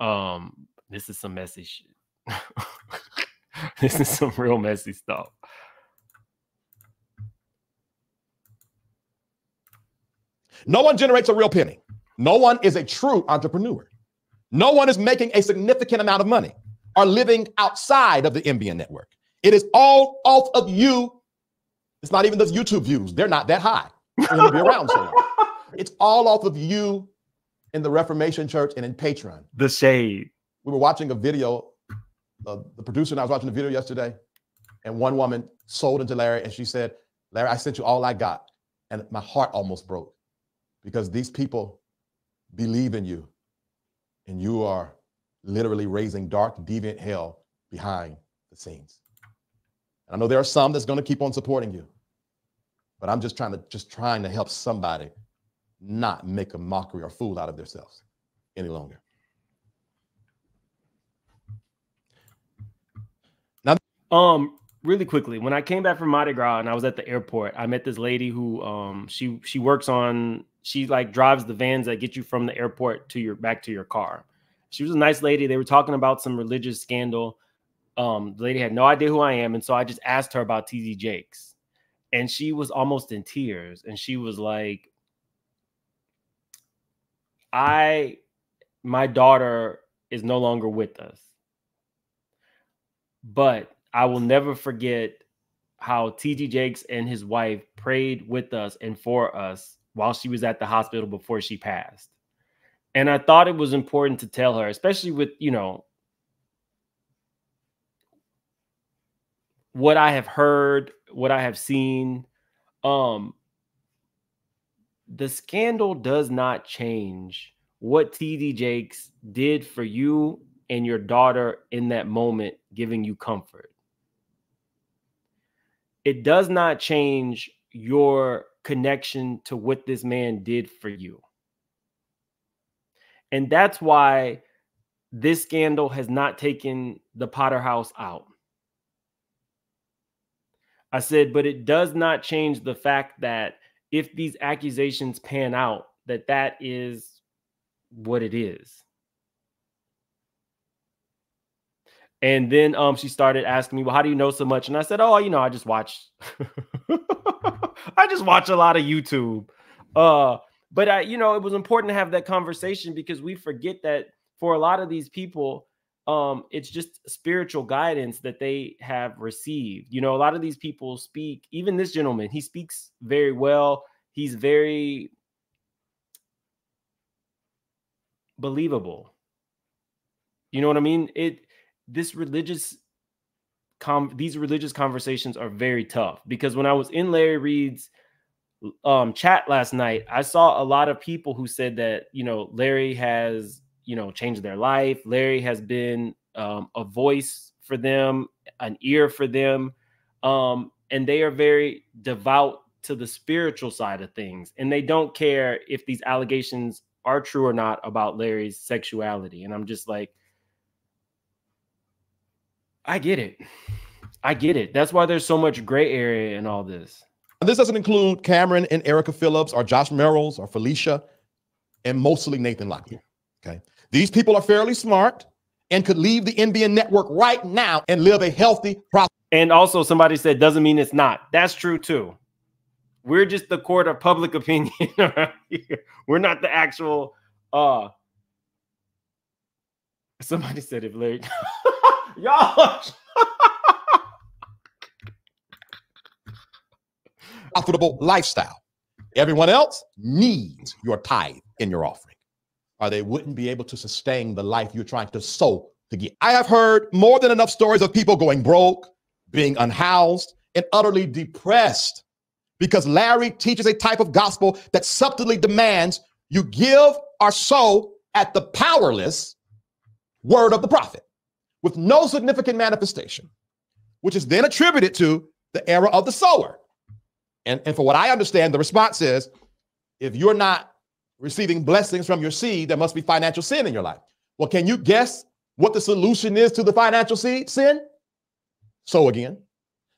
Um, this is some messy shit. This is some real messy stuff. No one generates a real penny. No one is a true entrepreneur. No one is making a significant amount of money or living outside of the M B N network. It is all off of you. It's not even those YouTube views. They're not that high. They're going to be around so long. It's all off of you in the Reformation Church and in Patreon. The shade. We were watching a video. The, the producer and I was watching a video yesterday, and one woman sold into Larry, and she said, "Larry, I sent you all I got." And my heart almost broke, because these people believe in you, and you are literally raising dark, deviant hell behind the scenes. And I know there are some that's going to keep on supporting you, but I'm just trying to just trying to help somebody not make a mockery or fool out of themselves any longer. Now, um, really quickly, when I came back from Mardi Gras and I was at the airport, I met this lady who um she she works on. She like drives the vans that get you from the airport to your back to your car. She was a nice lady. They were talking about some religious scandal. Um, the lady had no idea who I am. And so I just asked her about T D Jakes, and she was almost in tears. And she was like, I, my daughter is no longer with us, but I will never forget how T D Jakes and his wife prayed with us and for us while she was at the hospital before she passed. And I thought it was important to tell her, especially with, you know, what I have heard, what I have seen. Um, the scandal does not change what T D Jakes did for you and your daughter in that moment, giving you comfort. It does not change your connection to what this man did for you. And that's why this scandal has not taken the Potter's House out. I said, but it does not change the fact that if these accusations pan out, that that is what it is. And then um, she started asking me, well, how do you know so much? And I said, oh, you know, I just watched. I just watch a lot of YouTube. Uh, but, I, you know, it was important to have that conversation, because we forget that for a lot of these people, Um, it's just spiritual guidance that they have received. You know, a lot of these people speak, even this gentleman, he speaks very well. He's very believable. You know what I mean? It, this religious, com these religious conversations are very tough, because when I was in Larry Reid's um, chat last night, I saw a lot of people who said that, you know, Larry has, you know, changed their life. Larry has been um, a voice for them, an ear for them. Um, and they are very devout to the spiritual side of things. And they don't care if these allegations are true or not about Larry's sexuality. And I'm just like, I get it. I get it. That's why there's so much gray area in all this. This doesn't include Cameron and Erica Phillips or Josh Merrills or Felicia and mostly Nathan Locklear. Okay. These people are fairly smart and could leave the N B N network right now and live a healthy process. And also somebody said, doesn't mean it's not. That's true too. We're just the court of public opinion. Right here. We're not the actual, uh, somebody said it, Larry. Y'all. Profitable lifestyle. Everyone else needs your tithe in your offering, or they wouldn't be able to sustain the life you're trying to sow to get. I have heard more than enough stories of people going broke, being unhoused, and utterly depressed because Larry teaches a type of gospel that subtly demands you give or sow at the powerless word of the prophet with no significant manifestation, which is then attributed to the error of the sower. And, and for what I understand, the response is, if you're not receiving blessings from your seed, there must be financial sin in your life. Well, can you guess what the solution is to the financial seed sin? Sow again.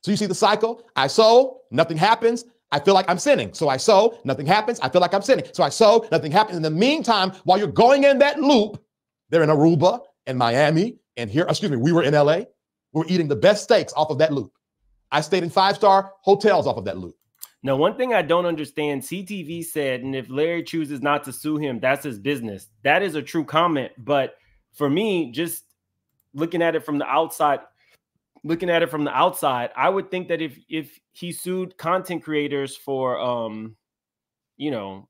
So you see the cycle. I sow, nothing happens. I feel like I'm sinning. So I sow, nothing happens. I feel like I'm sinning. So I sow, nothing happens. In the meantime, while you're going in that loop, they're in Aruba and Miami and here, excuse me, we were in L A. We're eating the best steaks off of that loop. I stayed in five-star hotels off of that loop. Now, one thing I don't understand, C T V said, and if Larry chooses not to sue him, that's his business. That is a true comment. But for me, just looking at it from the outside, looking at it from the outside, I would think that if if he sued content creators for, um, you know,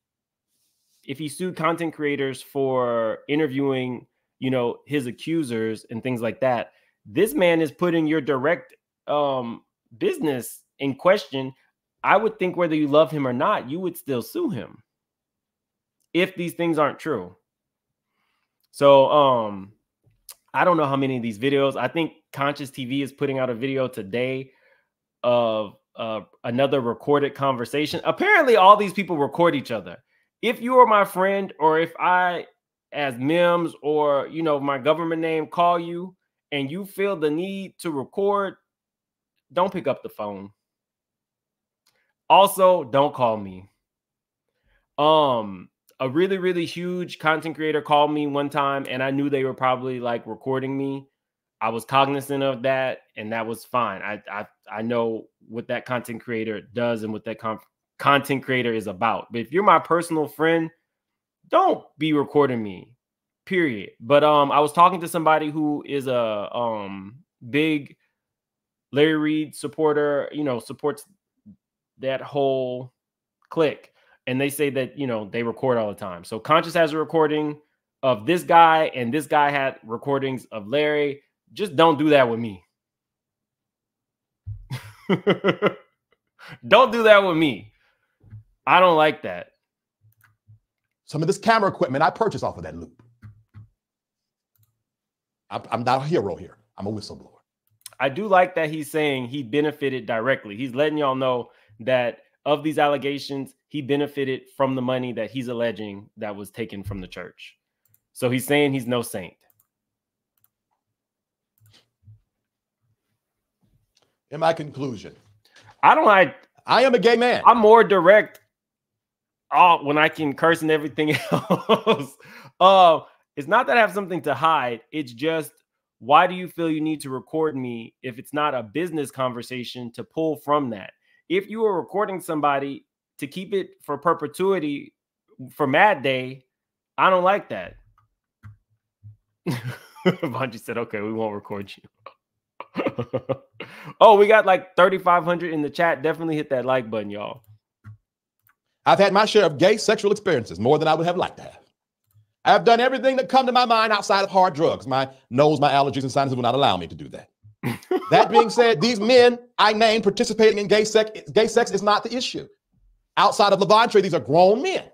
if he sued content creators for interviewing, you know, his accusers and things like that, this man is putting your direct um, business in question. I would think whether you love him or not, you would still sue him if these things aren't true. So um, I don't know how many of these videos. I think Conscious T V is putting out a video today of uh, another recorded conversation. Apparently, all these people record each other. If you are my friend, or if I, as Mims, or you know my government name, call you and you feel the need to record, don't pick up the phone. Also, don't call me. Um, a really, really huge content creator called me one time, and I knew they were probably like recording me. I was cognizant of that, and that was fine. I I, I know what that content creator does and what that content creator is about. But if you're my personal friend, don't be recording me, period. But um, I was talking to somebody who is a um big Larry Reid supporter, you know, supports that whole clique, and they say that, you know, they record all the time. So Conscious has a recording of this guy, and this guy had recordings of Larry. Just don't do that with me. Don't do that with me. I don't like that. Some of this camera equipment I purchased off of that loop. I'm, I'm not a hero here. I'm a whistleblower. I do like that he's saying he benefited directly. He's letting y'all know that of these allegations, he benefited from the money that he's alleging that was taken from the church. So he's saying he's no saint. In my conclusion, I don't like, I am a gay man. I'm more direct oh, when I can curse and everything else. uh, it's not that I have something to hide. It's just, why do you feel you need to record me if it's not a business conversation to pull from that? If you were recording somebody to keep it for perpetuity for Mad Day, I don't like that. LaVontre said, okay, we won't record you. Oh, we got like thirty-five hundred in the chat. Definitely hit that like button, y'all. I've had my share of gay sexual experiences, more than I would have liked to have. I've done everything that come to my mind outside of hard drugs. My nose, my allergies, and sinuses will not allow me to do that. That being said, these men I named participating in gay sex, gay sex is not the issue. Outside of LaVontre, these are grown men.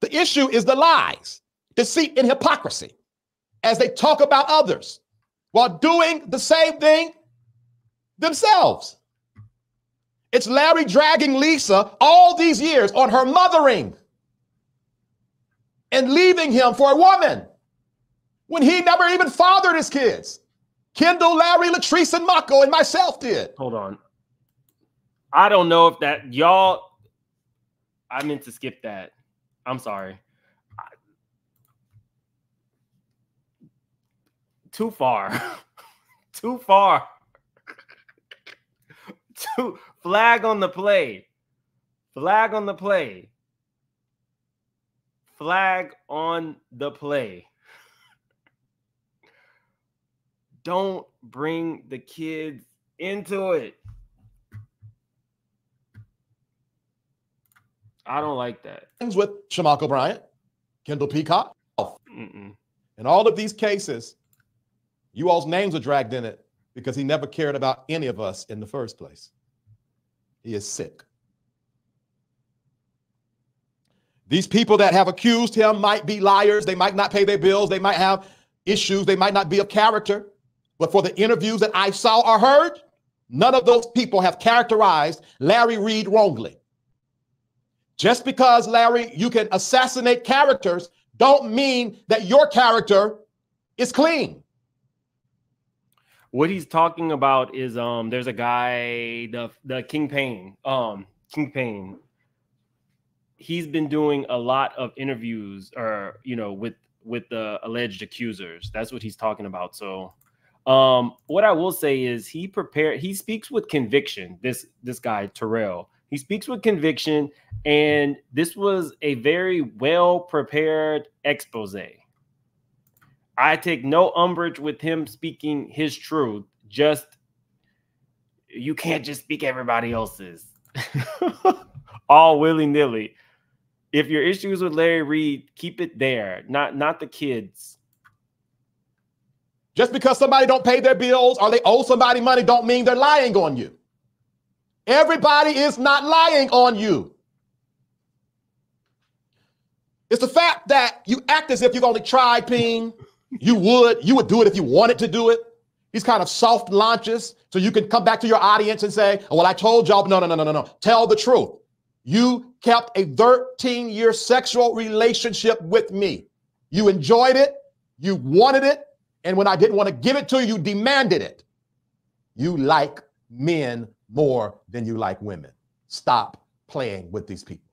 The issue is the lies, deceit, and hypocrisy as they talk about others while doing the same thing themselves. It's Larry dragging Lisa all these years on her mothering and leaving him for a woman when he never even fathered his kids. Kendall, Larry, Latrice, and Mako, and myself did. Hold on. I don't know if that, y'all, I meant to skip that. I'm sorry. I, too far. Too far. Too, flag on the play. Flag on the play. Flag on the play. Don't bring the kids into it. I don't like that. Things with Shamako Bryant, Kendall Peacock, mm-mm. In all of these cases, you all's names are dragged in it because he never cared about any of us in the first place. He is sick. These people that have accused him might be liars. They might not pay their bills. They might have issues. They might not be of character. But for the interviews that I saw or heard, none of those people have characterized Larry Reid wrongly. Just because, Larry, you can assassinate characters don't mean that your character is clean. What he's talking about is um, there's a guy, the, the King Payne, um, King Payne. He's been doing a lot of interviews or, you know, with, with the alleged accusers. That's what he's talking about. So um, what I will say is he prepared, he speaks with conviction. This, this guy, Terrell, he speaks with conviction, and this was a very well-prepared expose. I take no umbrage with him speaking his truth. Just, you can't just speak everybody else's. All willy-nilly. If your issues with Larry Reid, keep it there, not, not the kids. Just because somebody don't pay their bills or they owe somebody money don't mean they're lying on you. Everybody is not lying on you. It's the fact that you act as if you've only tried, Ping. You would. You would do it if you wanted to do it. These kind of soft launches so you can come back to your audience and say, oh, well, I told y'all. No, no, no, no, no, no. Tell the truth. You kept a thirteen-year sexual relationship with me. You enjoyed it. You wanted it. And when I didn't want to give it to you, you demanded it. You like men more than you like women. Stop playing with these people.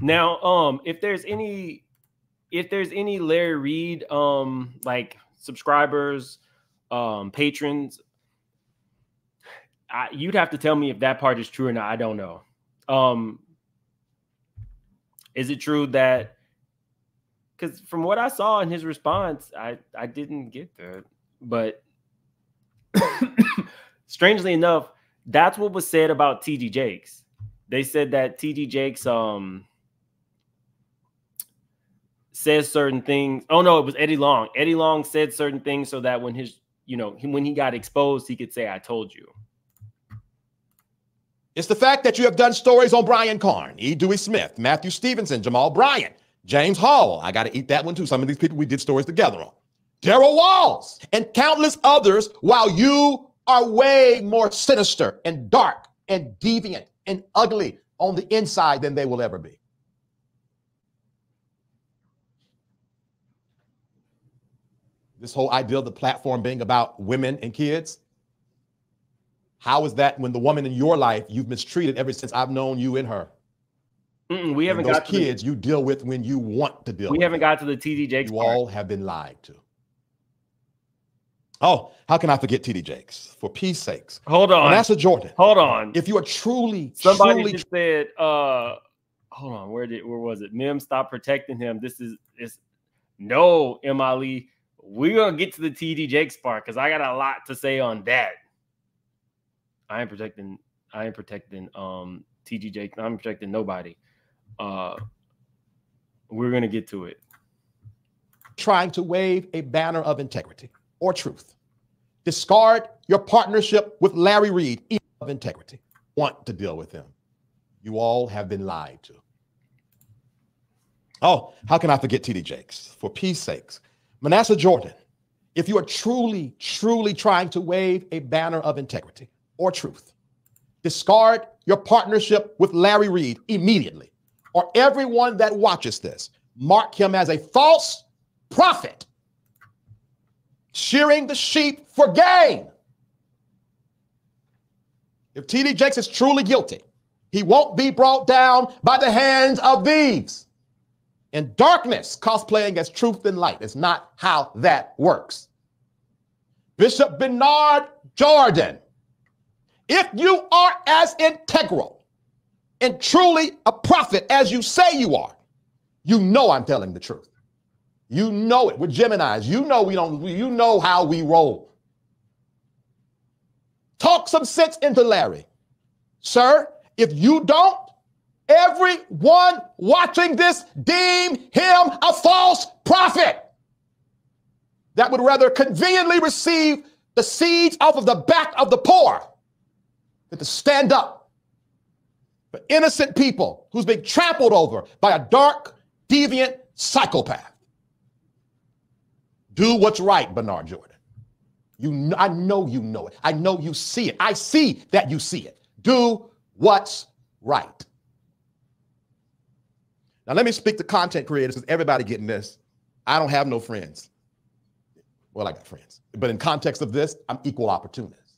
Now, um, if there's any, if there's any Larry Reid, um, like subscribers, um, patrons, I, you'd have to tell me if that part is true or not. I don't know. Um, is it true that? Because from what I saw in his response, I I didn't get that, but. Strangely enough, that's what was said about T D Jakes. They said that T D Jakes um, says certain things. Oh, no, it was Eddie Long. Eddie Long said certain things so that when his, you know, when he got exposed, he could say, I told you. It's the fact that you have done stories on Brian Carn, E. Dewey Smith, Matthew Stevenson, Jamal Bryant, James Hall. I got to eat that one, too. Some of these people we did stories together on. Daryl Walls and countless others while you are way more sinister and dark and deviant and ugly on the inside than they will ever be. This whole idea of the platform being about women and kids. How is that when the woman in your life you've mistreated ever since I've known you and her? Mm-mm, we haven't got kids you deal with when you want to deal with. We haven't got to the T D Jakes. You all have been lied to. Oh, how can I forget T D Jakes? For peace sakes. Hold on. Manasseh Jordan. Hold on. If you are truly, somebody truly just said, uh, hold on, where did, where was it? Mim, stop protecting him. This is, it's No, M. Ali, we're going to get to the T D Jakes part because I got a lot to say on that. I ain't protecting, I ain't protecting um, T D Jakes. I'm protecting nobody. Uh, we're going to get to it. Trying to wave a banner of integrity or truth. Discard your partnership with Larry Reid of integrity. Want to deal with him. You all have been lied to. Oh, how can I forget T D Jakes? For peace sakes. Manasseh Jordan, if you are truly, truly trying to wave a banner of integrity or truth, discard your partnership with Larry Reid immediately, or everyone that watches this, mark him as a false prophet, shearing the sheep for gain. If T D Jakes is truly guilty, he won't be brought down by the hands of thieves. And darkness cosplaying as truth and light. It's not how that works. Bishop Bernard Jordan, if you are as integral and truly a prophet as you say you are, you know I'm telling the truth. You know it. We're Geminis. You know we don't, you know how we roll. Talk some sense into Larry. Sir, if you don't, everyone watching this deem him a false prophet that would rather conveniently receive the seeds off of the back of the poor than to stand up for innocent people who's been trampled over by a dark, deviant psychopath. Do what's right, Bernard Jordan. You know, I know you know it. I know you see it. I see that you see it. Do what's right. Now, let me speak to content creators because everybody getting this. I don't have no friends. Well, I got friends. But in context of this, I'm equal opportunist.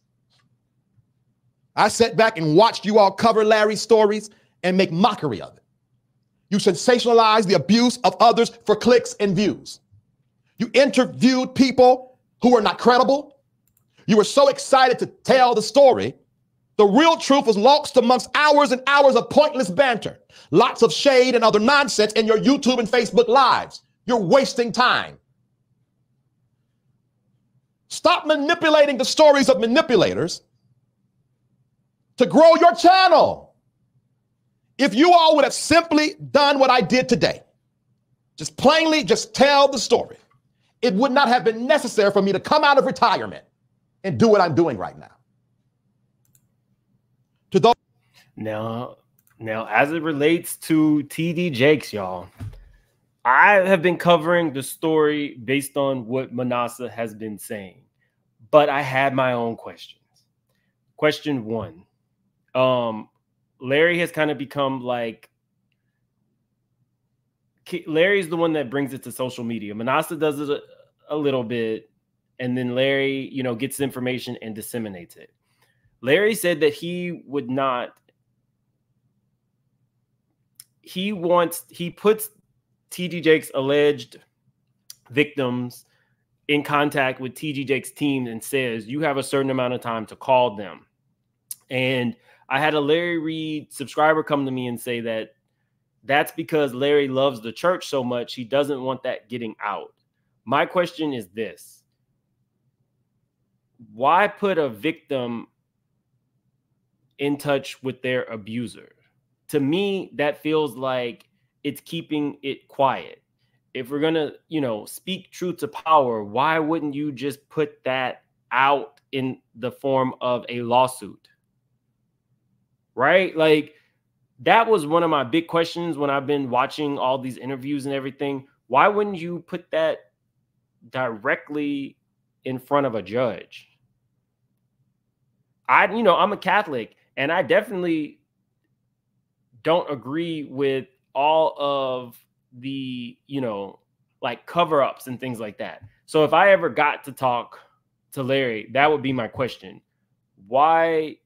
I sat back and watched you all cover Larry's stories and make mockery of it. You sensationalized the abuse of others for clicks and views. You interviewed people who were not credible. You were so excited to tell the story. The real truth was lost amongst hours and hours of pointless banter, lots of shade and other nonsense in your YouTube and Facebook lives. You're wasting time. Stop manipulating the stories of manipulators to grow your channel. If you all would have simply done what I did today, just plainly just tell the story, it would not have been necessary for me to come out of retirement and do what I'm doing right now. To those now, now, as it relates to T D Jakes, y'all, I have been covering the story based on what Manasseh has been saying, but I had my own questions. Question one, um, Larry has kind of become like, Larry's the one that brings it to social media. Manasseh does it a, a little bit, and then Larry, you know, gets information and disseminates it. Larry said that he would not, he wants, he puts T D Jakes' alleged victims in contact with T D Jakes' team and says, you have a certain amount of time to call them. And I had a Larry Reid subscriber come to me and say that that's because Larry loves the church so much, he doesn't want that getting out. My question is this, why put a victim in touch with their abuser? To me, that feels like it's keeping it quiet. If we're gonna, you know, speak truth to power, why wouldn't you just put that out in the form of a lawsuit? Right? Like, that was one of my big questions when I've been watching all these interviews and everything. Why wouldn't you put that directly in front of a judge? I, you know, I'm a Catholic. And I definitely don't agree with all of the, you know, like cover-ups and things like that. So if I ever got to talk to Larry, that would be my question. Why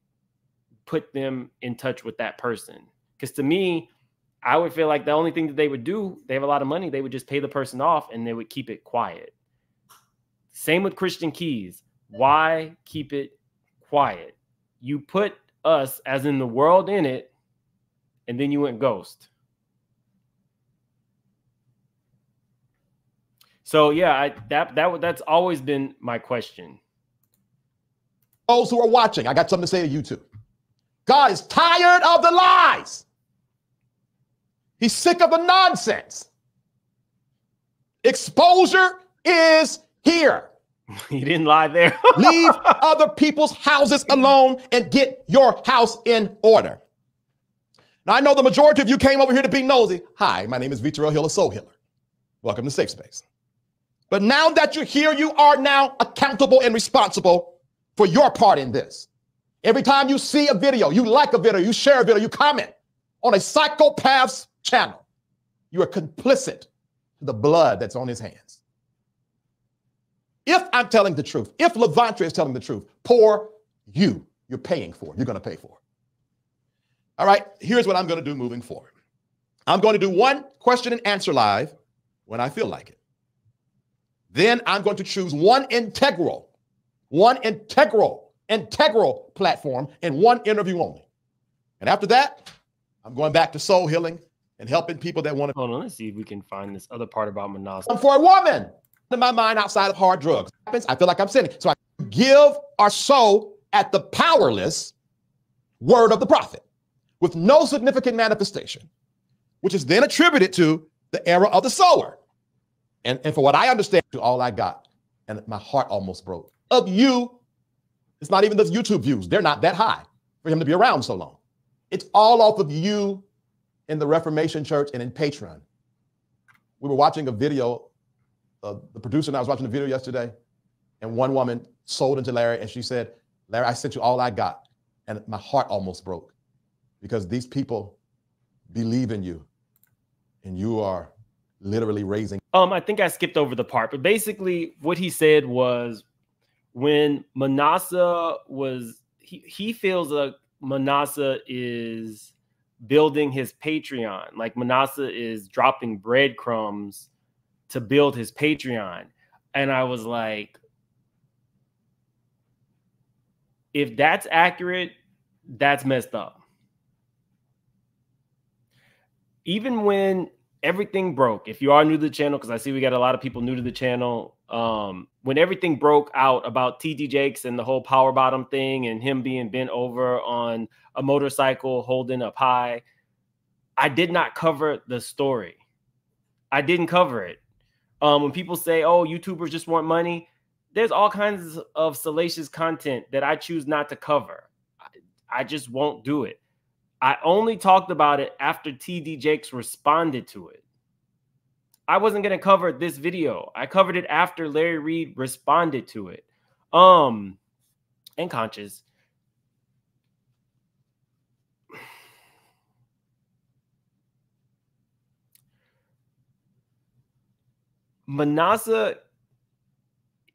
put them in touch with that person? Because to me, I would feel like the only thing that they would do, they have a lot of money, they would just pay the person off and they would keep it quiet. Same with Christian Keyes. Why keep it quiet? You put us as in the world in it, and then you went ghost. So yeah, I, that that that's always been my question. Those who are watching, I got something to say to you too. God is tired of the lies. He's sick of the nonsense. Exposure is here. You didn't lie there. Leave other people's houses alone and get your house in order. Now, I know the majority of you came over here to be nosy. Hi, my name is Vincent Terrell Hill, a soul healer. Welcome to Safe Space. But now that you're here, you are now accountable and responsible for your part in this. Every time you see a video, you like a video, you share a video, you comment on a psychopath's channel, you are complicit to the blood that's on his hands. If I'm telling the truth, if LaVontre is telling the truth, poor you, you're paying for it. You're going to pay for it. All right, here's what I'm going to do moving forward. I'm going to do one question and answer live when I feel like it. Then I'm going to choose one integral, one integral, integral platform and one interview only. And after that, I'm going back to soul healing and helping people that want to. Hold on, let's see if we can find this other part about Manasseh. I'm for a woman. In my mind, outside of hard drugs, I feel like I'm sinning. So I give our soul at the powerless word of the prophet with no significant manifestation, which is then attributed to the error of the sower. And, and for what I understand, to all I got, and my heart almost broke. Of you, it's not even those YouTube views. They're not that high for him to be around so long. It's all off of you in the Reformation Church and in Patreon. We were watching a video, uh, the producer and I was watching a video yesterday, and one woman sold into Larry, and she said, Larry, I sent you all I got, and my heart almost broke because these people believe in you, and you are literally raising. Um, I think I skipped over the part, but basically what he said was when Manasseh was, he, he feels like Manasseh is building his Patreon. Like Manasseh is dropping breadcrumbs to build his Patreon. And I was like, if that's accurate, that's messed up. Even when everything broke, if you are new to the channel, because I see we got a lot of people new to the channel, um, when everything broke out about T D Jakes and the whole power bottom thing and him being bent over on a motorcycle holding up high, I did not cover the story. I didn't cover it. Um, when people say, oh, YouTubers just want money, there's all kinds of salacious content that I choose not to cover. I, I just won't do it. I only talked about it after T D Jakes responded to it. I wasn't going to cover this video. I covered it after Larry Reid responded to it. Um, and Conscious. Manasseh,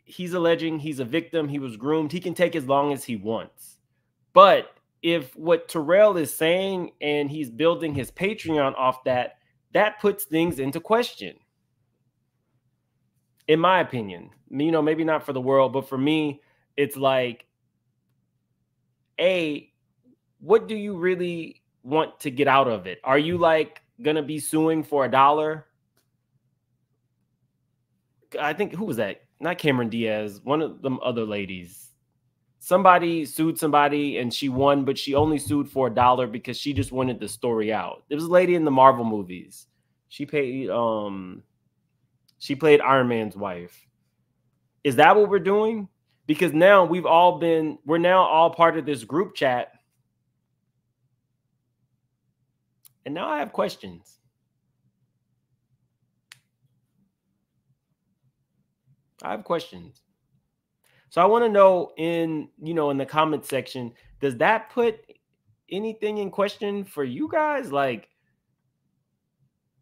he's alleging he's a victim. He was groomed. He can take as long as he wants. But if what Terrell is saying and he's building his Patreon off that, that puts things into question. In my opinion, you know, maybe not for the world, but for me, it's like, A, what do you really want to get out of it? Are you like going to be suing for a dollar? I think, who was that? Not Cameron Diaz, one of them other ladies. Somebody sued somebody and she won, but she only sued for a dollar because she just wanted the story out. There was a lady in the Marvel movies. She paid, um, she played Iron Man's wife. Is that what we're doing? Because now we've all been, we're now all part of this group chat. And now I have questions. I have questions. So I want to know in, you know, in the comment section, does that put anything in question for you guys? Like,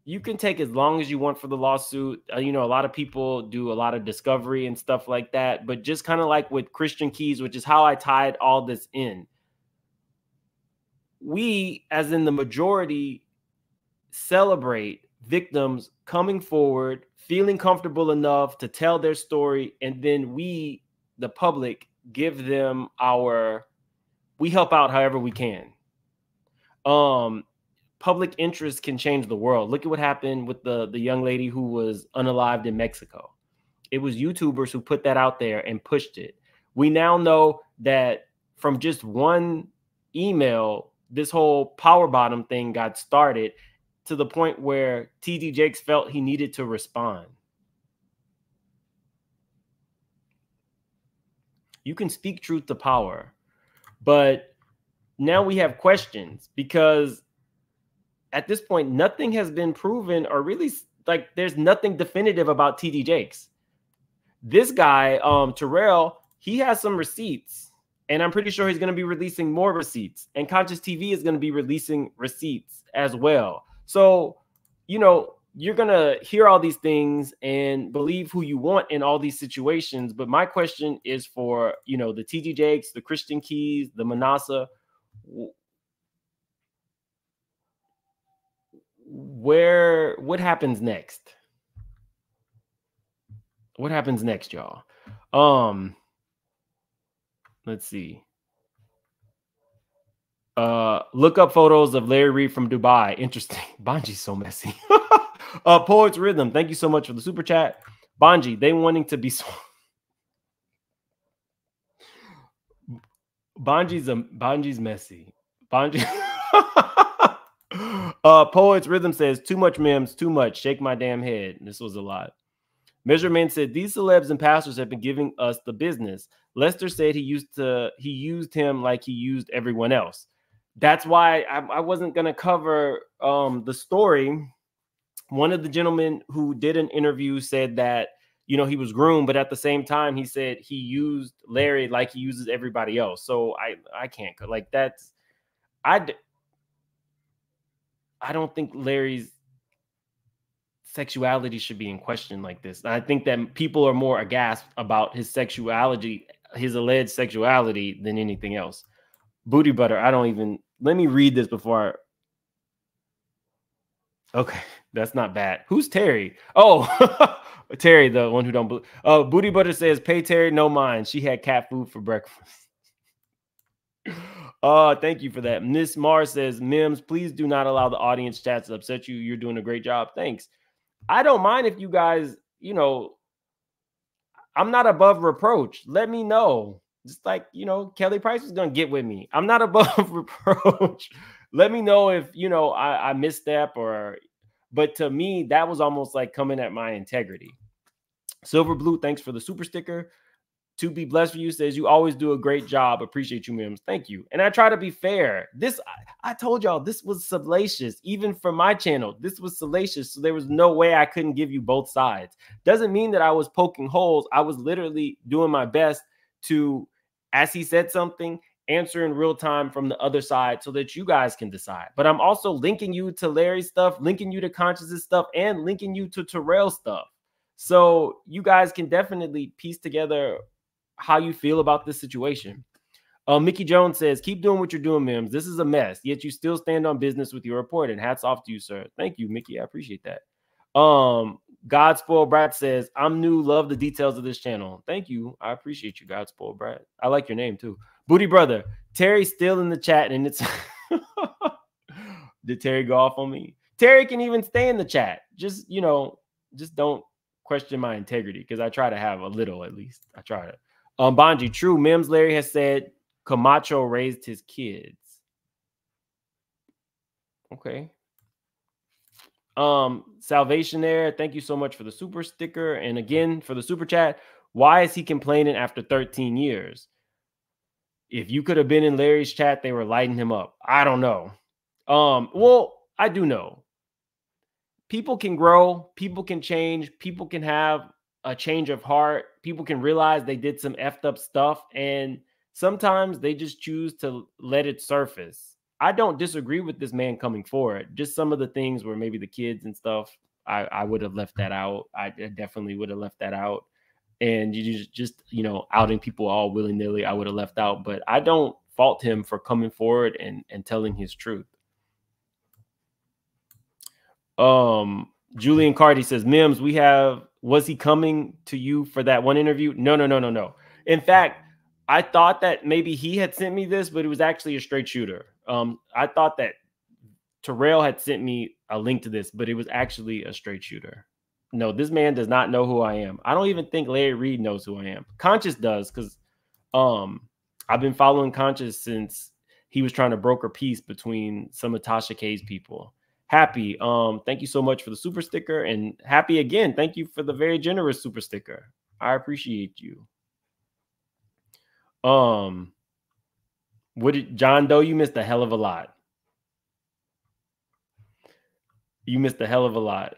you can take as long as you want for the lawsuit. Uh, you know, a lot of people do a lot of discovery and stuff like that, but just kind of like with Christian Keyes, which is how I tied all this in. We, as in the majority, celebrate victims coming forward, feeling comfortable enough to tell their story, and then we, the public, give them our, we help out however we can. Um, public interest can change the world. Look at what happened with the, the young lady who was unalived in Mexico. It was YouTubers who put that out there and pushed it. We now know that from just one email, this whole power bottom thing got started to the point where T D Jakes felt he needed to respond. You can speak truth to power, but now we have questions because at this point, nothing has been proven or really like there's nothing definitive about T D Jakes. This guy, um, Terrell, he has some receipts and I'm pretty sure he's going to be releasing more receipts and Conscious T V is going to be releasing receipts as well. So, you know, you're going to hear all these things and believe who you want in all these situations. But my question is for, you know, the T D Jakes, the Christian Keyes, the Manasseh, where, what happens next? What happens next, y'all? Um, let's see. Uh, look up photos of Larry Reid from Dubai. Interesting. Banji's so messy. uh, Poets Rhythm, thank you so much for the super chat. Banji, they wanting to be so... Banji's, a, Banji's messy. Banji... uh, Poets Rhythm says, too much memes, too much. Shake my damn head. This was a lot. Measurement said, these celebs and pastors have been giving us the business. Lester said he used to he used him like he used everyone else. That's why I, I wasn't going to cover um, the story. One of the gentlemen who did an interview said that, you know, he was groomed, but at the same time, he said he used Larry like he uses everybody else. So I, I can't like that's I. I don't think Larry's sexuality should be in question like this. I think that people are more aghast about his sexuality, his alleged sexuality than anything else. Booty butter. I don't even, let me read this before. I... Okay. That's not bad. Who's Terry? Oh, Terry, the one who don't believe. Uh, Booty butter says pay Terry no mind. She had cat food for breakfast. Oh, uh, thank you for that. Miss Mars says, Mims, please do not allow the audience chats to upset you. You're doing a great job. Thanks. I don't mind if you guys, you know, I'm not above reproach. Let me know. Just like, you know, Kelly Price is going to get with me. I'm not above reproach. Let me know if, you know, I, I misstep or, but to me, that was almost like coming at my integrity. Silver Blue, thanks for the super sticker. To Be Blessed For You says, you always do a great job. Appreciate you, Mims. Thank you. And I try to be fair. This, I, I told y'all, this was salacious. Even for my channel, this was salacious. So there was no way I couldn't give you both sides. Doesn't mean that I was poking holes. I was literally doing my best to, as he said something, answer in real time from the other side so that you guys can decide. But I'm also linking you to Larry's stuff, linking you to Conscious's stuff, and linking you to Terrell's stuff. So you guys can definitely piece together how you feel about this situation. Uh, Mickey Jones says, keep doing what you're doing, Mims. This is a mess, yet you still stand on business with your report, and hats off to you, sir. Thank you, Mickey. I appreciate that. Um, God Spoiled Brat says, I'm new. Love the details of this channel. Thank you. I appreciate you, God Spoiled Brat. I like your name, too. Booty Brother, Terry's still in the chat, and it's... Did Terry go off on me? Terry can even stay in the chat. Just, you know, just don't question my integrity, because I try to have a little, at least. I try to. Um, Banji, true. Mims Larry has said Camacho raised his kids. Okay. Um, Salvationaire, thank you so much for the super sticker. And again, for the super chat, why is he complaining after thirteen years? If you could have been in Larry's chat, they were lighting him up. I don't know. Um, well, I do know. People can grow. People can change. People can have a change of heart. People can realize they did some effed up stuff, and sometimes they just choose to let it surface. I don't disagree with this man coming forward. Just some of the things where maybe the kids and stuff, I, I would have left that out. I definitely would have left that out. And you just, just, you know, outing people all willy-nilly, I would have left out. But I don't fault him for coming forward and, and telling his truth. Um, Julian Cardi says, Mims, we have... Was he coming to you for that one interview? No, no, no, no, no. In fact, I thought that maybe he had sent me this, but it was actually a straight shooter. Um, I thought that Terrell had sent me a link to this, but it was actually a straight shooter. No, this man does not know who I am. I don't even think Larry Reid knows who I am. Conscious does, because um, I've been following Conscious since he was trying to broker peace between some of Tasha K's people. Happy, um, thank you so much for the super sticker. And Happy again, thank you for the very generous super sticker. I appreciate you. Um, what did John Doe? You missed a hell of a lot. You missed a hell of a lot.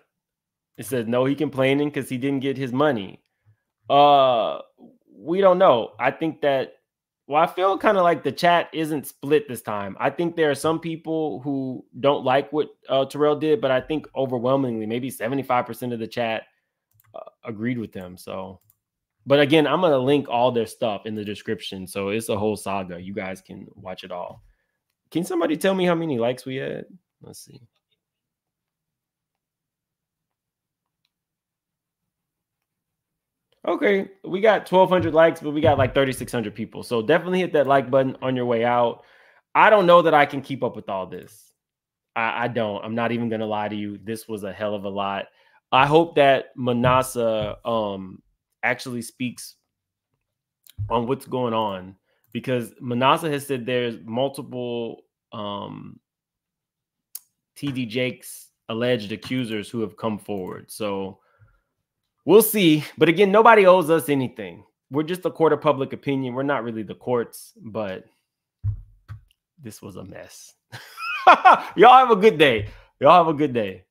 It says, no, he complaining because he didn't get his money. Uh, we don't know. I think that, well, I feel kind of like the chat isn't split this time. I think there are some people who don't like what uh, Terrell did, but I think overwhelmingly, maybe seventy-five percent of the chat uh, agreed with them. So, but again, I'm going to link all their stuff in the description. So it's a whole saga. You guys can watch it all. Can somebody tell me how many likes we had? Let's see. Okay, we got twelve hundred likes, but we got like thirty-six hundred people. So definitely hit that like button on your way out. I don't know that I can keep up with all this. I, I don't. I'm not even going to lie to you. This was a hell of a lot. I hope that Manasseh um, actually speaks on what's going on, because Manasseh has said there's multiple um, T D Jakes alleged accusers who have come forward. So we'll see. But again, nobody owes us anything. We're just a court of public opinion. We're not really the courts, but this was a mess. Y'all have a good day. Y'all have a good day.